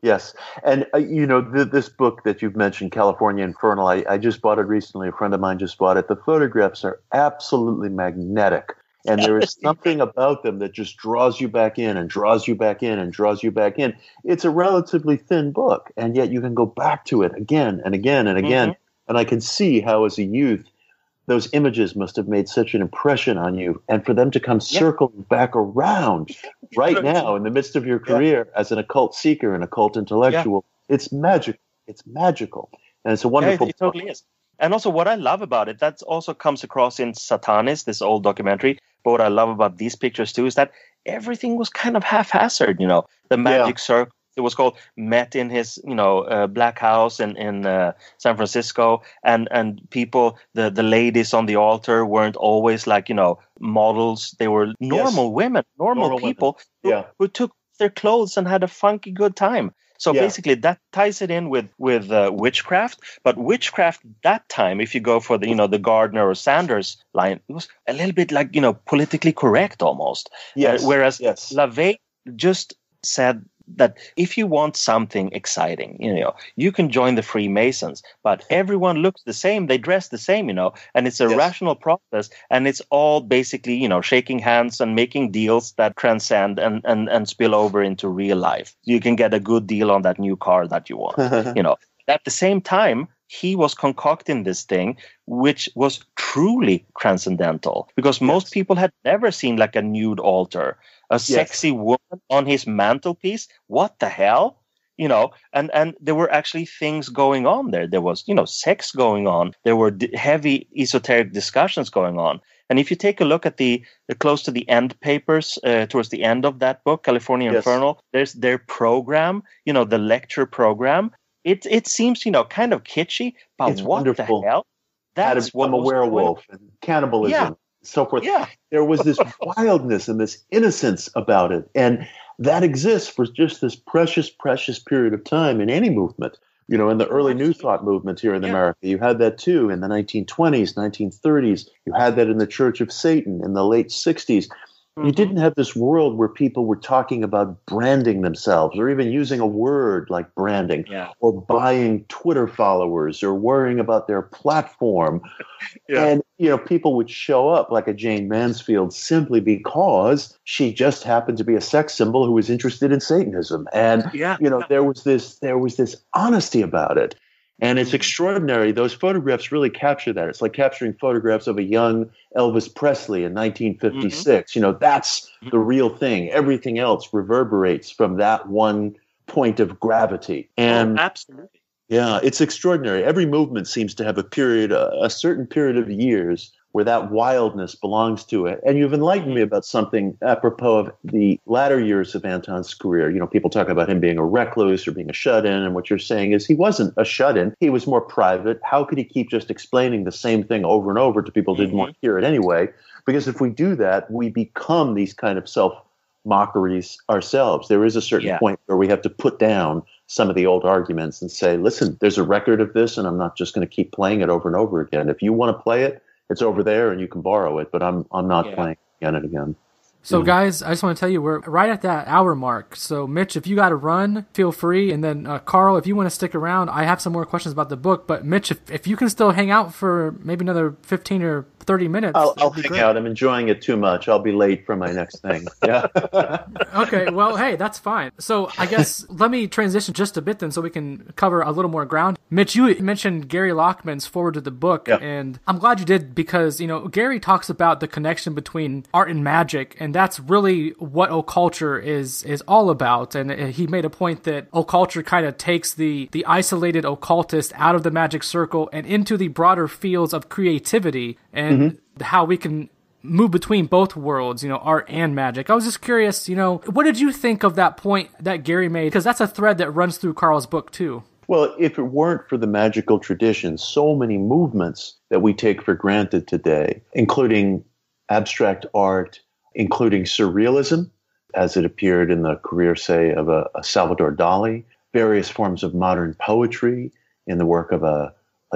Yes. And, this book that you've mentioned, California Infernal, I just bought it recently. A friend of mine just bought it. The photographs are absolutely magnetic. And there is something about them that just draws you back in and draws you back in and draws you back in. It's a relatively thin book, and yet you can go back to it again and again and again. Mm-hmm. And I can see how, as a youth, those images must have made such an impression on you, and for them to come circling back around right now in the midst of your career as an occult seeker and occult intellectual, it's magical. It's magical. And it's a wonderful book. It totally is. And also what I love about it, that also comes across in Satanis, this old documentary. But what I love about these pictures too is that everything was kind of haphazard, the magic circle. It was called, met in his, Black House in San Francisco, and people, the ladies on the altar weren't always models. They were normal women, normal people women. Who took their clothes and had a funky good time. So basically that ties it in with witchcraft, but witchcraft that time, if you go for the, the Gardner or Sanders line, it was a little bit politically correct almost. Yes. Whereas LaVey just said that if you want something exciting, you can join the Freemasons, but everyone looks the same, they dress the same, and it's a rational process, and it's all basically, shaking hands and making deals that transcend and spill over into real life. You can get a good deal on that new car that you want, At the same time, he was concocting this thing, which was truly transcendental, because most people had never seen a nude altar, a sexy woman on his mantelpiece. What the hell? And there were actually things going on there. There was, sex going on. There were heavy esoteric discussions going on. And if you take a look at the close to the end papers, towards the end of that book, California Infernal, there's their program, the lecture program. It seems, kind of kitschy, but it's what wonderful. The hell? That's what I'm a werewolf and cannibalism. Yeah. So forth. Yeah. There was this wildness and this innocence about it. And that exists for just this precious, precious period of time in any movement. In the early New Thought movement here in America, you had that too in the 1920s, 1930s. You had that in the Church of Satan in the late 60s. Mm-hmm. You didn't have this world where people were talking about branding themselves or even using a word like branding or buying Twitter followers or worrying about their platform. And, you know, people would show up like a Jane Mansfield simply because she just happened to be a sex symbol who was interested in Satanism. And, you know, there was this honesty about it. And it's extraordinary. Those photographs really capture that. It's like capturing photographs of a young Elvis Presley in 1956. Mm-hmm. You know, that's the real thing. Everything else reverberates from that one point of gravity. And absolutely. Yeah, it's extraordinary. Every movement seems to have a period, a certain period of years where that wildness belongs to it. And you've enlightened me about something apropos of the latter years of Anton's career. You know, people talk about him being a recluse or being a shut-in, and what you're saying is he wasn't a shut-in. He was more private. How could he keep just explaining the same thing over and over to people who didn't want to hear it anyway? Because if we do that, we become these kind of self-mockeries ourselves. There is a certain point where we have to put down some of the old arguments and say, listen, there's a record of this, and I'm not just going to keep playing it over and over again. If you want to play it, it's over there and you can borrow it, but I'm not playing again and again. So guys, I just want to tell you, we're right at that hour mark. So Mitch, if you got to run, feel free. And then Carl, if you want to stick around, I have some more questions about the book. But Mitch, if you can still hang out for maybe another 15 or 30 minutes. I'll hang out. I'm enjoying it too much. I'll be late for my next thing. Yeah. Okay. Well, hey, that's fine. So I guess let me transition just a bit then so we can cover a little more ground. Mitch, you mentioned Gary Lachman's forward to the book. Yeah. And I'm glad you did because, you know, Gary talks about the connection between art and magic. And that's really what occulture is all about. And he made a point that occulture kind of takes the isolated occultist out of the magic circle and into the broader fields of creativity and how we can move between both worlds, you know, art and magic. I was just curious, you know, what did you think of that point that Gary made? Because that's a thread that runs through Carl's book too. Well, if it weren't for the magical tradition, so many movements that we take for granted today, including abstract art, including surrealism, as it appeared in the career, say, of a Salvador Dali, various forms of modern poetry in the work of a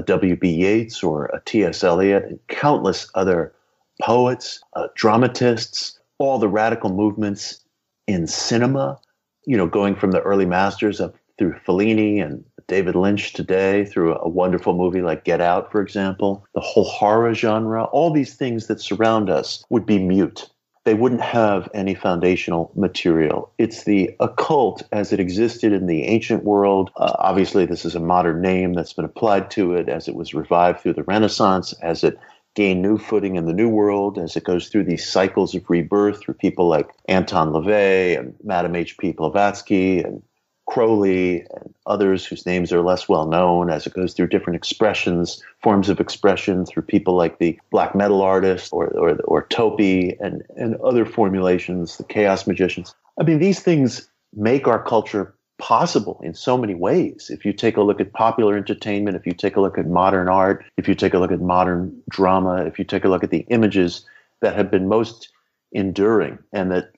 W.B. Yeats or a T.S. Eliot, and countless other poets, dramatists, all the radical movements in cinema, you know, going from the early masters up through Fellini and David Lynch today, through a wonderful movie like Get Out, for example, the whole horror genre, all these things that surround us would be mute. They wouldn't have any foundational material. It's the occult as it existed in the ancient world. Obviously, this is a modern name that's been applied to it as it was revived through the Renaissance, as it gained new footing in the New World, as it goes through these cycles of rebirth through people like Anton LaVey and Madame H.P. Blavatsky and Crowley and others whose names are less well known, as it goes through different expressions, forms of expression through people like the black metal artist or Topi and other formulations, the chaos magicians. I mean, these things make our culture possible in so many ways. If you take a look at popular entertainment, if you take a look at modern art, if you take a look at modern drama, if you take a look at the images that have been most enduring and that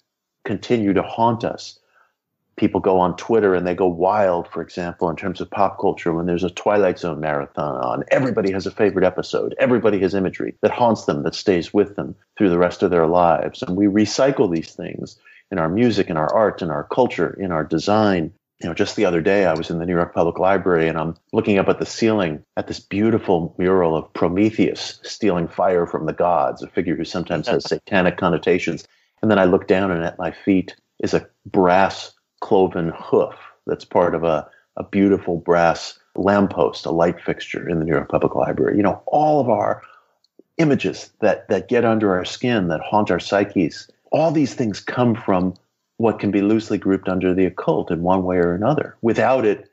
continue to haunt us. People go on Twitter and they go wild, for example, in terms of pop culture when there's a Twilight Zone marathon on. Everybody has a favorite episode. Everybody has imagery that haunts them, that stays with them through the rest of their lives. And we recycle these things in our music, in our art, in our culture, in our design. You know, just the other day I was in the New York Public Library and I'm looking up at the ceiling at this beautiful mural of Prometheus stealing fire from the gods, a figure who sometimes has satanic connotations. And then I look down and at my feet is a brass cloven hoof that's part of a beautiful brass lamppost, a light fixture in the New York Public Library. You know, all of our images that get under our skin, that haunt our psyches, all these things come from what can be loosely grouped under the occult in one way or another. Without it,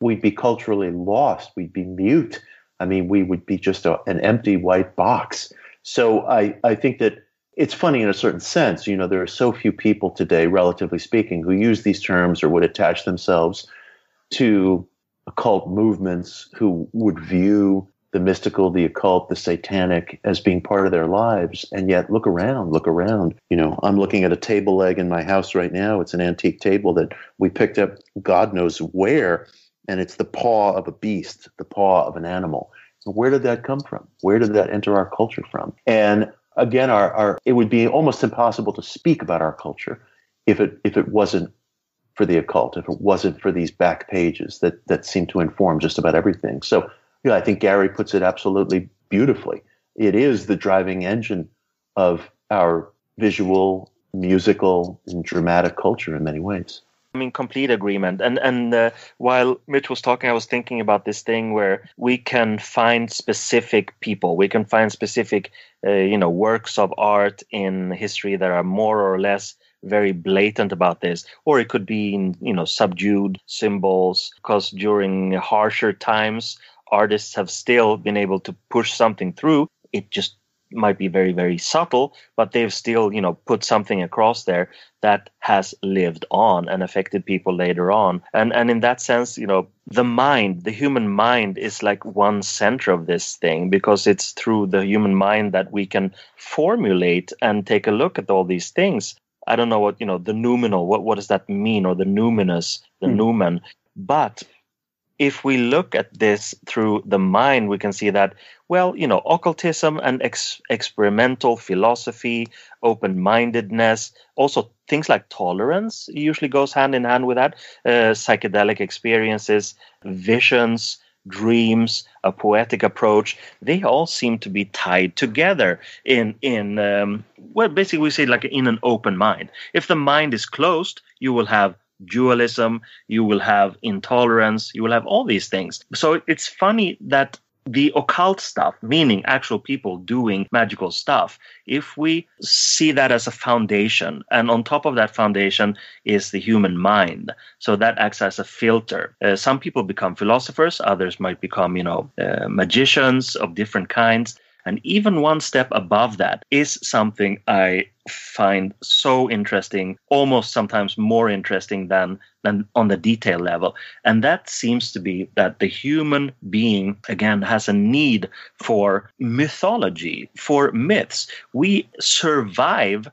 we'd be culturally lost. We'd be mute. I mean, we would be just an empty white box. So I think that it's funny in a certain sense. You know, there are so few people today, relatively speaking, who use these terms or would attach themselves to occult movements, who would view the mystical, the occult, the satanic as being part of their lives. And yet look around. You know, I'm looking at a table leg in my house right now. It's an antique table that we picked up God knows where, and it's the paw of a beast, the paw of an animal. So where did that come from? Where did that enter our culture from? And again, it would be almost impossible to speak about our culture if it wasn't for the occult, if it wasn't for these back pages that seem to inform just about everything. So I think Gary puts it absolutely beautifully. It is the driving engine of our visual, musical, and dramatic culture in many ways. I'm in complete agreement. And while Mitch was talking, I was thinking about this thing where we can find specific people, we can find specific works of art in history that are more or less very blatant about this, or it could be in subdued symbols, because during harsher times, artists have still been able to push something through. It just might be very, very subtle, but they've still, put something across there that has lived on and affected people later on. And in that sense, the mind, the human mind is like one center of this thing, because it's through the human mind that we can formulate and take a look at all these things. I don't know what, the noumenal, what does that mean? Or the numinous, the noumen. But if we look at this through the mind, we can see that, occultism and experimental philosophy, open-mindedness, also things like tolerance usually goes hand in hand with that. Psychedelic experiences, visions, dreams, a poetic approach, they all seem to be tied together basically we say like in an open mind. If the mind is closed, you will have dualism, you will have intolerance, you will have all these things. So it's funny that the occult stuff, meaning actual people doing magical stuff, if we see that as a foundation, and on top of that foundation is the human mind, so that acts as a filter. Some people become philosophers, others might become, magicians of different kinds. And even one step above that is something I find so interesting, almost sometimes more interesting than on the detail level. And that seems to be that the human being, again, has a need for mythology, for myths. We survive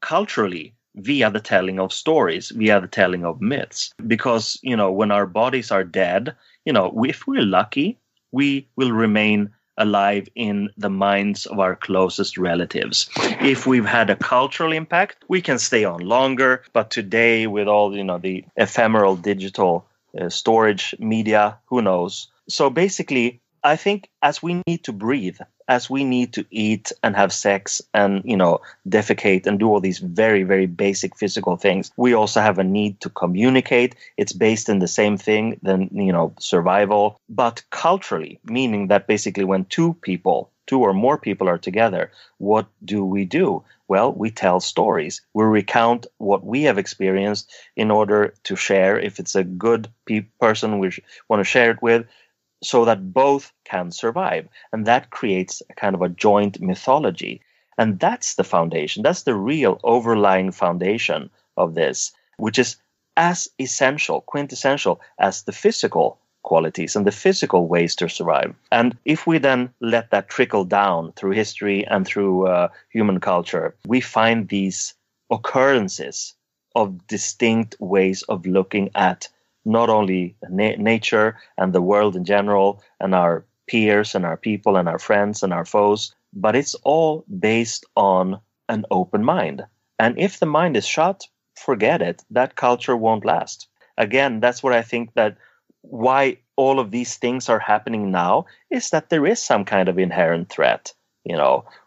culturally via the telling of stories, via the telling of myths. Because, when our bodies are dead, if we're lucky, we will remain alive in the minds of our closest relatives. If we've had a cultural impact, we can stay on longer. But today, with all the ephemeral digital storage media, who knows? So basically, I think as we need to breathe, as we need to eat and have sex and defecate and do all these very, very basic physical things, we also have a need to communicate. It's based in the same thing, then survival, but culturally, meaning that basically when two or more people are together, what do? Well, we tell stories. We recount what we have experienced in order to share. If it's a good person, we want to share it with, so that both can survive. And that creates a kind of a joint mythology. And that's the foundation. That's the real overlying foundation of this, which is as essential, quintessential as the physical qualities and the physical ways to survive. And if we then let that trickle down through history and through human culture, we find these occurrences of distinct ways of looking at not only nature and the world in general and our peers and our people and our friends and our foes, but it's all based on an open mind. And if the mind is shut, forget it. That culture won't last. Again, that's what I think that why all of these things are happening now is that there is some kind of inherent threat,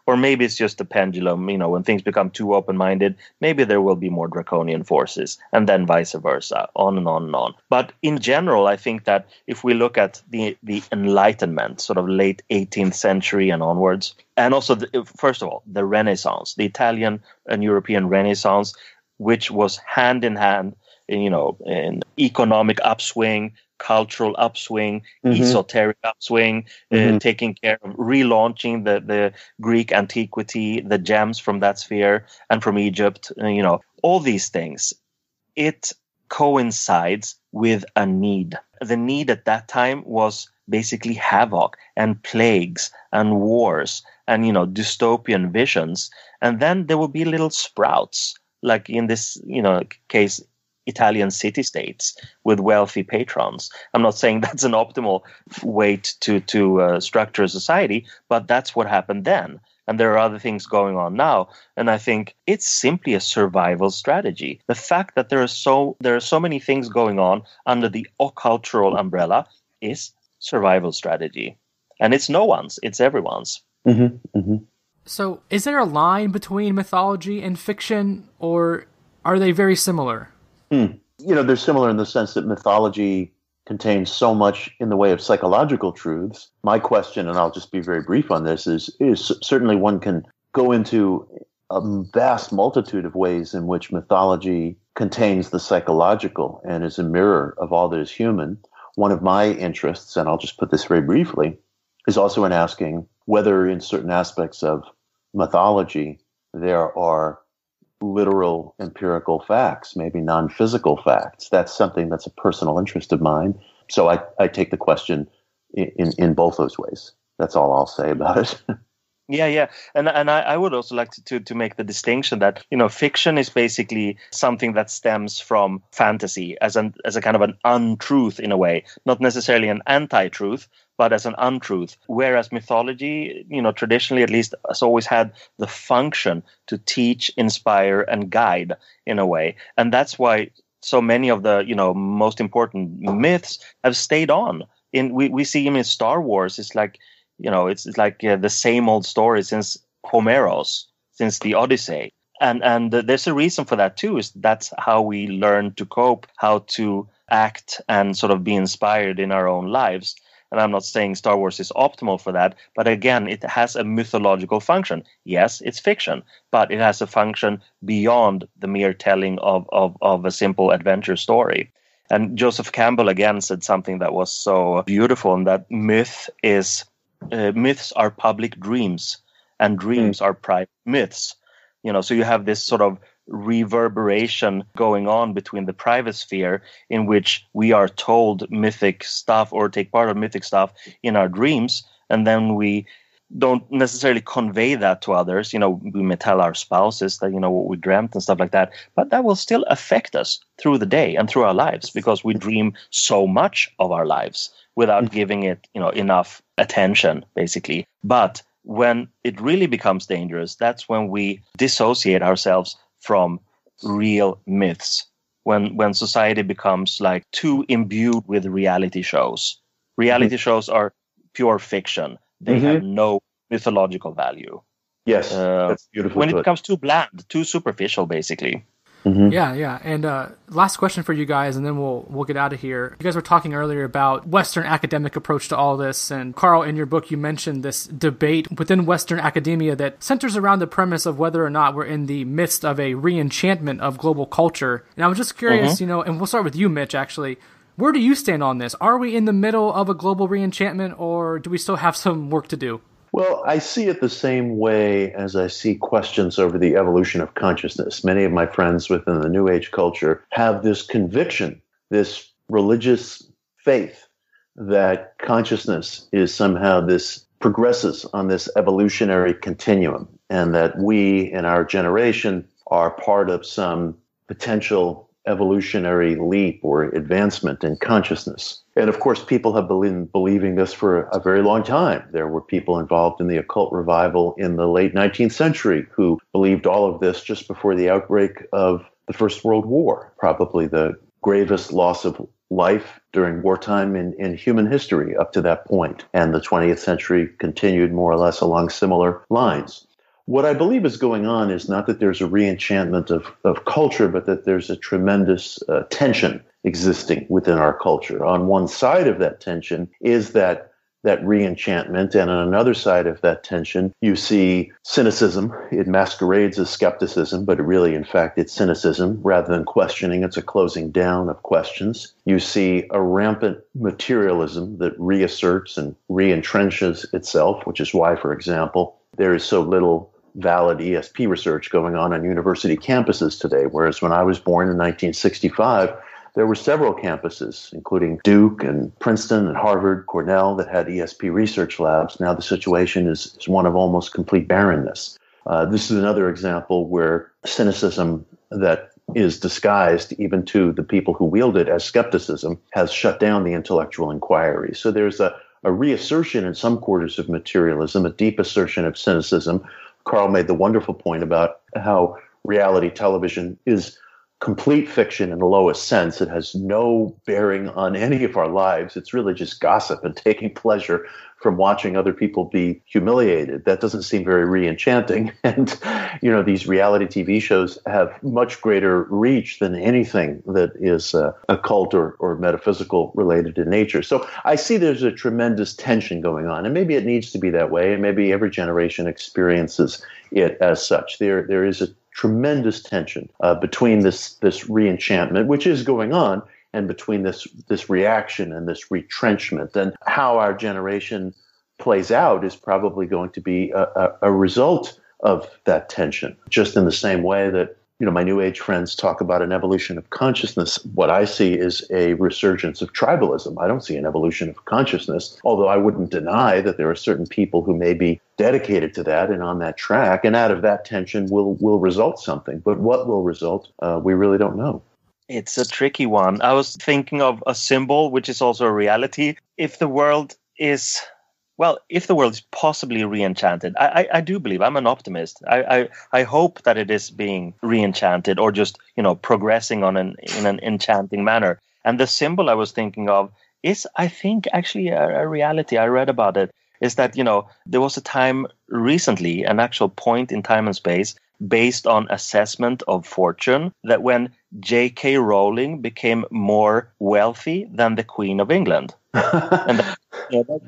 or maybe it's just a pendulum, when things become too open-minded, maybe there will be more draconian forces, and then vice versa, on and on and on. But in general, I think that if we look at the Enlightenment, sort of late 18th century and onwards, and also, first of all, the Renaissance, the Italian and European Renaissance, which was hand in hand, in economic upswing, cultural upswing, esoteric upswing, taking care of relaunching the Greek antiquity, the gems from that sphere and from Egypt, all these things. It coincides with a need. The need at that time was basically havoc and plagues and wars and, dystopian visions. And then there will be little sprouts, like in this, case, Italian city-states with wealthy patrons. I'm not saying that's an optimal way to structure a society, but that's what happened then. And there are other things going on now. And I think it's simply a survival strategy. The fact that there are so many things going on under the occultural umbrella is survival strategy. And it's no one's, it's everyone's. Mm-hmm, mm-hmm. So is there a line between mythology and fiction, or are they very similar? You know, they're similar in the sense that mythology contains so much in the way of psychological truths. My question, and I'll just be very brief on this, is certainly one can go into a vast multitude of ways in which mythology contains the psychological and is a mirror of all that is human. One of my interests, and I'll just put this very briefly, is also in asking whether in certain aspects of mythology there are literal empirical facts, maybe non-physical facts. That's something that's a personal interest of mine. So I take the question in both those ways. That's all I'll say about it. Yeah. And I would also like to make the distinction that, you know, fiction is basically something that stems from fantasy as a kind of an untruth in a way, not necessarily an anti-truth, but as an untruth. Whereas mythology, you know, traditionally at least, has always had the function to teach, inspire, and guide in a way. And that's why so many of the, you know, most important myths have stayed on. We see him in Star Wars. It's like, you know, it's like the same old story since Homeros, since the Odyssey. And there's a reason for that too, is that's how we learn to cope, how to act and sort of be inspired in our own lives. And I'm not saying Star Wars is optimal for that, but again, it has a mythological function. Yes, it's fiction, but it has a function beyond the mere telling of a simple adventure story. And Joseph Campbell again said something that was so beautiful, and that myths are public dreams, and dreams are private myths. You know, so you have this sort of reverberation going on between the private sphere in which we are told mythic stuff or take part of mythic stuff in our dreams, and then we don't necessarily convey that to others. You know, we may tell our spouses that, you know, what we dreamt and stuff like that, but that will still affect us through the day and through our lives because we dream so much of our lives without giving it, you know, enough attention, basically. But when it really becomes dangerous, that's when we dissociate ourselves from real myths, when society becomes like too imbued with reality shows. Reality shows are pure fiction. They have no mythological value. Yes, that's beautiful. When it becomes too bland, too superficial, basically. Mm-hmm. Yeah. And last question for you guys, and then we'll get out of here. You guys were talking earlier about Western academic approach to all this. And Carl, in your book, you mentioned this debate within Western academia that centers around the premise of whether or not we're in the midst of a re-enchantment of global culture. And I was just curious, you know, and we'll start with you, Mitch, actually. Where do you stand on this? Are we in the middle of a global re-enchantment, or do we still have some work to do? Well, I see it the same way as I see questions over the evolution of consciousness. Many of my friends within the New Age culture have this conviction, this religious faith that consciousness is somehow this progresses on this evolutionary continuum, and that we in our generation are part of some potential evolutionary leap or advancement in consciousness. And of course, people have been believing this for a very long time. There were people involved in the occult revival in the late 19th century who believed all of this just before the outbreak of the First World War, probably the gravest loss of life during wartime in human history up to that point. And the 20th century continued more or less along similar lines. What I believe is going on is not that there's a re-enchantment of culture, but that there's a tremendous tension existing within our culture. On one side of that tension is that re-enchantment, and on another side of that tension, you see cynicism. It masquerades as skepticism, but really, in fact, it's cynicism. Rather than questioning, it's a closing down of questions. You see a rampant materialism that reasserts and re-entrenches itself, which is why, for example, there is so little valid ESP research going on university campuses today, whereas when I was born in 1965, there were several campuses, including Duke and Princeton and Harvard, Cornell, that had ESP research labs. Now the situation is one of almost complete barrenness. This is another example where cynicism that is disguised even to the people who wield it as skepticism has shut down the intellectual inquiry. So there's a a reassertion in some quarters of materialism, a deep assertion of cynicism. Carl made the wonderful point about how reality television is complete fiction in the lowest sense. It has no bearing on any of our lives. It's really just gossip and taking pleasure from watching other people be humiliated. That doesn't seem very re-enchanting. And, you know, these reality TV shows have much greater reach than anything that is occult or metaphysical related in nature. So I see there's a tremendous tension going on, and maybe it needs to be that way, and maybe every generation experiences it as such. There is a tremendous tension between this re-enchantment, which is going on, and between this reaction and this retrenchment. And how our generation plays out is probably going to be a result of that tension, just in the same way that, you know, my New Age friends talk about an evolution of consciousness. What I see is a resurgence of tribalism. I don't see an evolution of consciousness, although I wouldn't deny that there are certain people who may be dedicated to that and on that track. And out of that tension will result something. But what will result, we really don't know. It's a tricky one. I was thinking of a symbol, which is also a reality. If the world is possibly re-enchanted, I do believe, I'm an optimist. I hope that it is being re-enchanted, or just, you know, progressing in an enchanting manner. And the symbol I was thinking of is, I think, actually a reality. I read about it. Is that, you know, there was a time recently, an actual point in time and space, based on assessment of fortune, that when J.K. Rowling became more wealthy than the Queen of England. And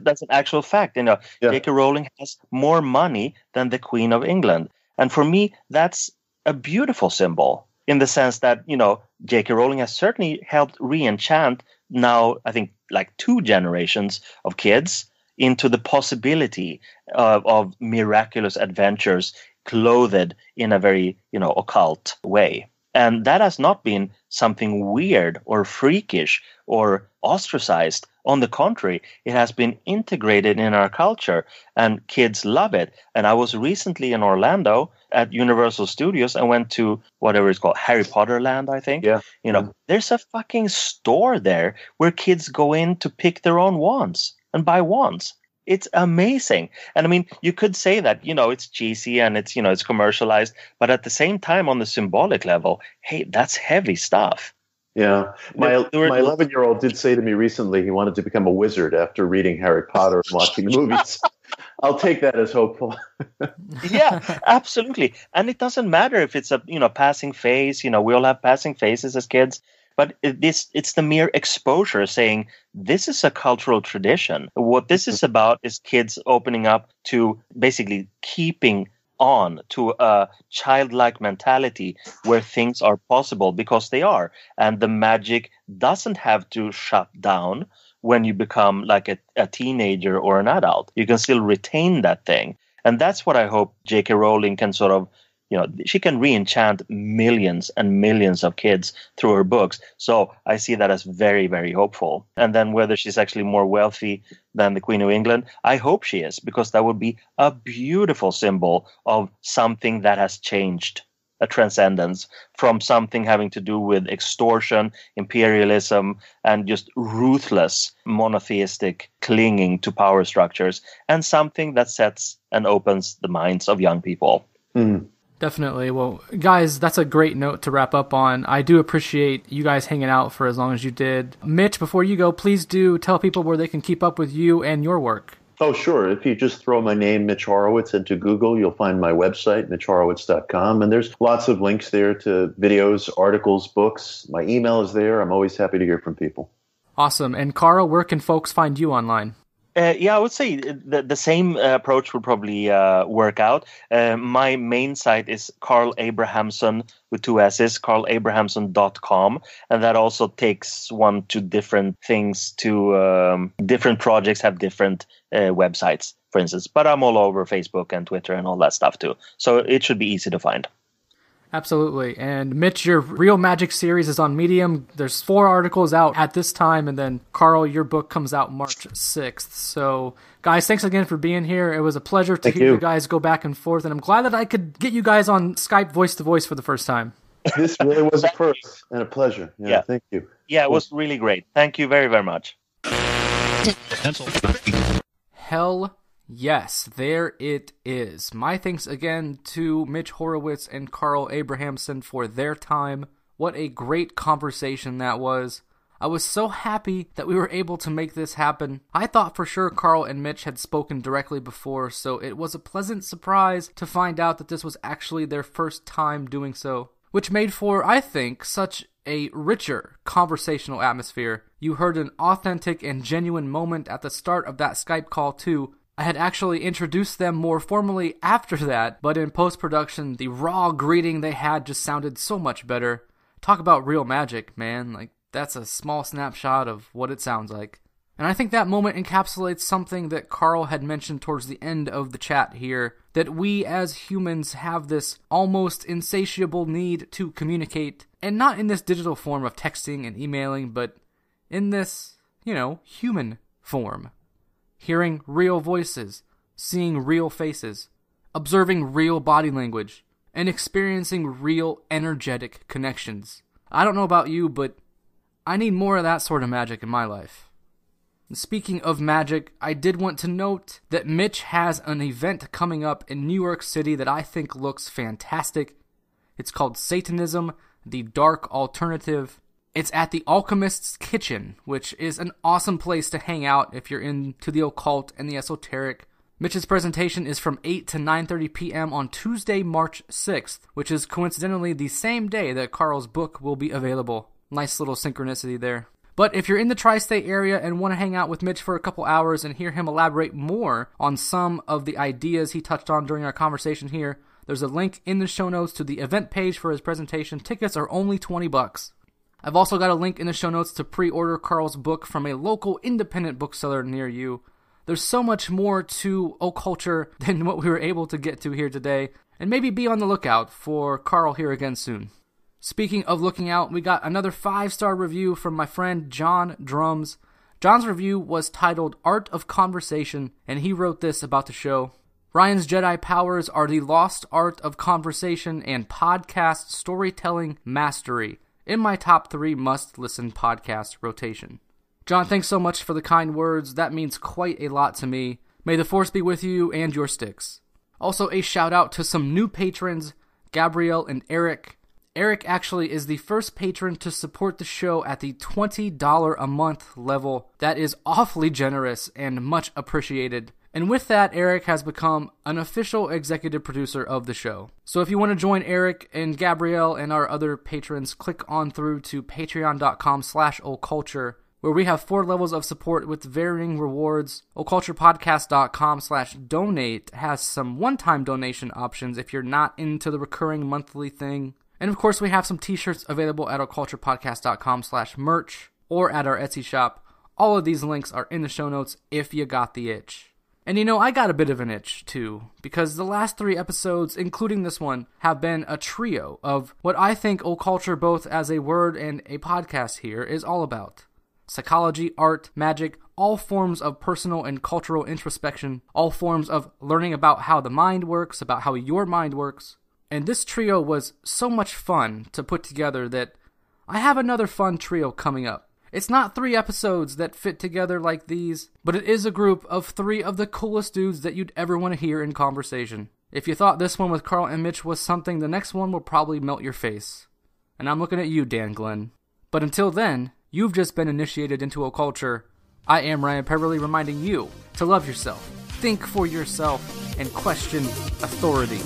that's an actual fact. You know, yeah. J.K. Rowling has more money than the Queen of England. And for me, that's a beautiful symbol, in the sense that, you know, J.K. Rowling has certainly helped re-enchant now, I think, like 2 generations of kids into the possibility of miraculous adventures clothed in a very, you know, occult way. And that has not been something weird or freakish or ostracized. On the contrary, it has been integrated in our culture, and kids love it. And I was recently in Orlando at Universal Studios and went to whatever it's called, Harry Potter Land, I think. Yeah. You know, there's a fucking store there where kids go in to pick their own wands and buy wands. It's amazing. And I mean, you could say that, you know, it's cheesy and it's, you know, it's commercialized, but at the same time, on the symbolic level, hey, that's heavy stuff. Yeah. My 11-year-old did say to me recently he wanted to become a wizard after reading Harry Potter and watching the movies. I'll take that as hopeful. Yeah, absolutely. And it doesn't matter if it's a, you know, passing phase. You know, we all have passing phases as kids. But it's the mere exposure, saying this is a cultural tradition. What this is about is kids opening up to basically keeping on to a childlike mentality where things are possible because they are. And the magic doesn't have to shut down when you become like a teenager or an adult. You can still retain that thing. And that's what I hope J.K. Rowling can sort of, you know, she can re-enchant millions and millions of kids through her books. So I see that as very, very hopeful. And then whether she's actually more wealthy than the Queen of England, I hope she is, because that would be a beautiful symbol of something that has changed, a transcendence from something having to do with extortion, imperialism, and just ruthless monotheistic clinging to power structures, and something that sets and opens the minds of young people. Mm. Definitely. Well, guys, that's a great note to wrap up on. I do appreciate you guys hanging out for as long as you did. Mitch, before you go, please do tell people where they can keep up with you and your work. Oh, sure. If you just throw my name, Mitch Horowitz, into Google, you'll find my website, MitchHorowitz.com. And there's lots of links there to videos, articles, books. My email is there. I'm always happy to hear from people. Awesome. And Carl, where can folks find you online? Yeah, I would say the same approach would probably work out. My main site is Carl Abrahamsson with 2 S's, carlabrahamsson.com. And that also takes one to different things, to different projects have different websites, for instance. But I'm all over Facebook and Twitter and all that stuff too. So it should be easy to find. Absolutely. And Mitch, your Real Magic series is on Medium. There's 4 articles out at this time. And then, Carl, your book comes out March 6th. So, guys, thanks again for being here. It was a pleasure to hear you guys go back and forth. And I'm glad that I could get you guys on Skype voice-to-voice for the first time. This really was a first and a pleasure. Yeah. Thank you. Yeah, it was really great. Thank you very, very much. Pencil. Hell yes, there it is. My thanks again to Mitch Horowitz and Carl Abrahamsson for their time. What a great conversation that was. I was so happy that we were able to make this happen. I thought for sure Carl and Mitch had spoken directly before, so it was a pleasant surprise to find out that this was actually their first time doing so, which made for, I think, such a richer conversational atmosphere. You heard an authentic and genuine moment at the start of that Skype call too. I had actually introduced them more formally after that, but in post-production, the raw greeting they had just sounded so much better. Talk about real magic, man. Like, that's a small snapshot of what it sounds like. And I think that moment encapsulates something that Carl had mentioned towards the end of the chat here, that we as humans have this almost insatiable need to communicate, and not in this digital form of texting and emailing, but in this, you know, human form. Hearing real voices, seeing real faces, observing real body language, and experiencing real energetic connections. I don't know about you, but I need more of that sort of magic in my life. Speaking of magic, I did want to note that Mitch has an event coming up in New York City that I think looks fantastic. It's called Satanism, the Dark Alternative. It's at the Alchemist's Kitchen, which is an awesome place to hang out if you're into the occult and the esoteric. Mitch's presentation is from 8 to 9:30 p.m. on Tuesday, March 6th, which is coincidentally the same day that Carl's book will be available. Nice little synchronicity there. But if you're in the tri-state area and want to hang out with Mitch for a couple hours and hear him elaborate more on some of the ideas he touched on during our conversation here, there's a link in the show notes to the event page for his presentation. Tickets are only $20. I've also got a link in the show notes to pre-order Carl's book from a local independent bookseller near you. There's so much more to occulture than what we were able to get to here today, and maybe be on the lookout for Carl here again soon. Speaking of looking out, we got another 5-star review from my friend John Drums. John's review was titled Art of Conversation, and he wrote this about the show. Ryan's Jedi powers are the lost art of conversation and podcast storytelling mastery. In my top 3 must-listen podcast rotation. John, thanks so much for the kind words. That means quite a lot to me. May the force be with you and your sticks. Also, a shout-out to some new patrons, Gabrielle and Eric. Eric actually is the first patron to support the show at the $20 a month level. That is awfully generous and much appreciated. And with that, Eric has become an official executive producer of the show. So if you want to join Eric and Gabrielle and our other patrons, click on through to patreon.com/occulture, where we have 4 levels of support with varying rewards. occulturepodcast.com/donate has some one-time donation options if you're not into the recurring monthly thing. And of course, we have some t-shirts available at occulturepodcast.com/merch or at our Etsy shop. All of these links are in the show notes if you got the itch. And you know, I got a bit of an itch too, because the last 3 episodes, including this one, have been a trio of what I think occulture, both as a word and a podcast here, is all about. Psychology, art, magic, all forms of personal and cultural introspection, all forms of learning about how the mind works, about how your mind works. And this trio was so much fun to put together that I have another fun trio coming up. It's not 3 episodes that fit together like these, but it is a group of 3 of the coolest dudes that you'd ever want to hear in conversation. If you thought this one with Carl and Mitch was something, the next one will probably melt your face. And I'm looking at you, Dan Glenn. But until then, you've just been initiated into occulture. I am Ryan Peverly, reminding you to love yourself, think for yourself, and question authority.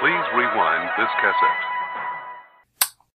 Please rewind this cassette.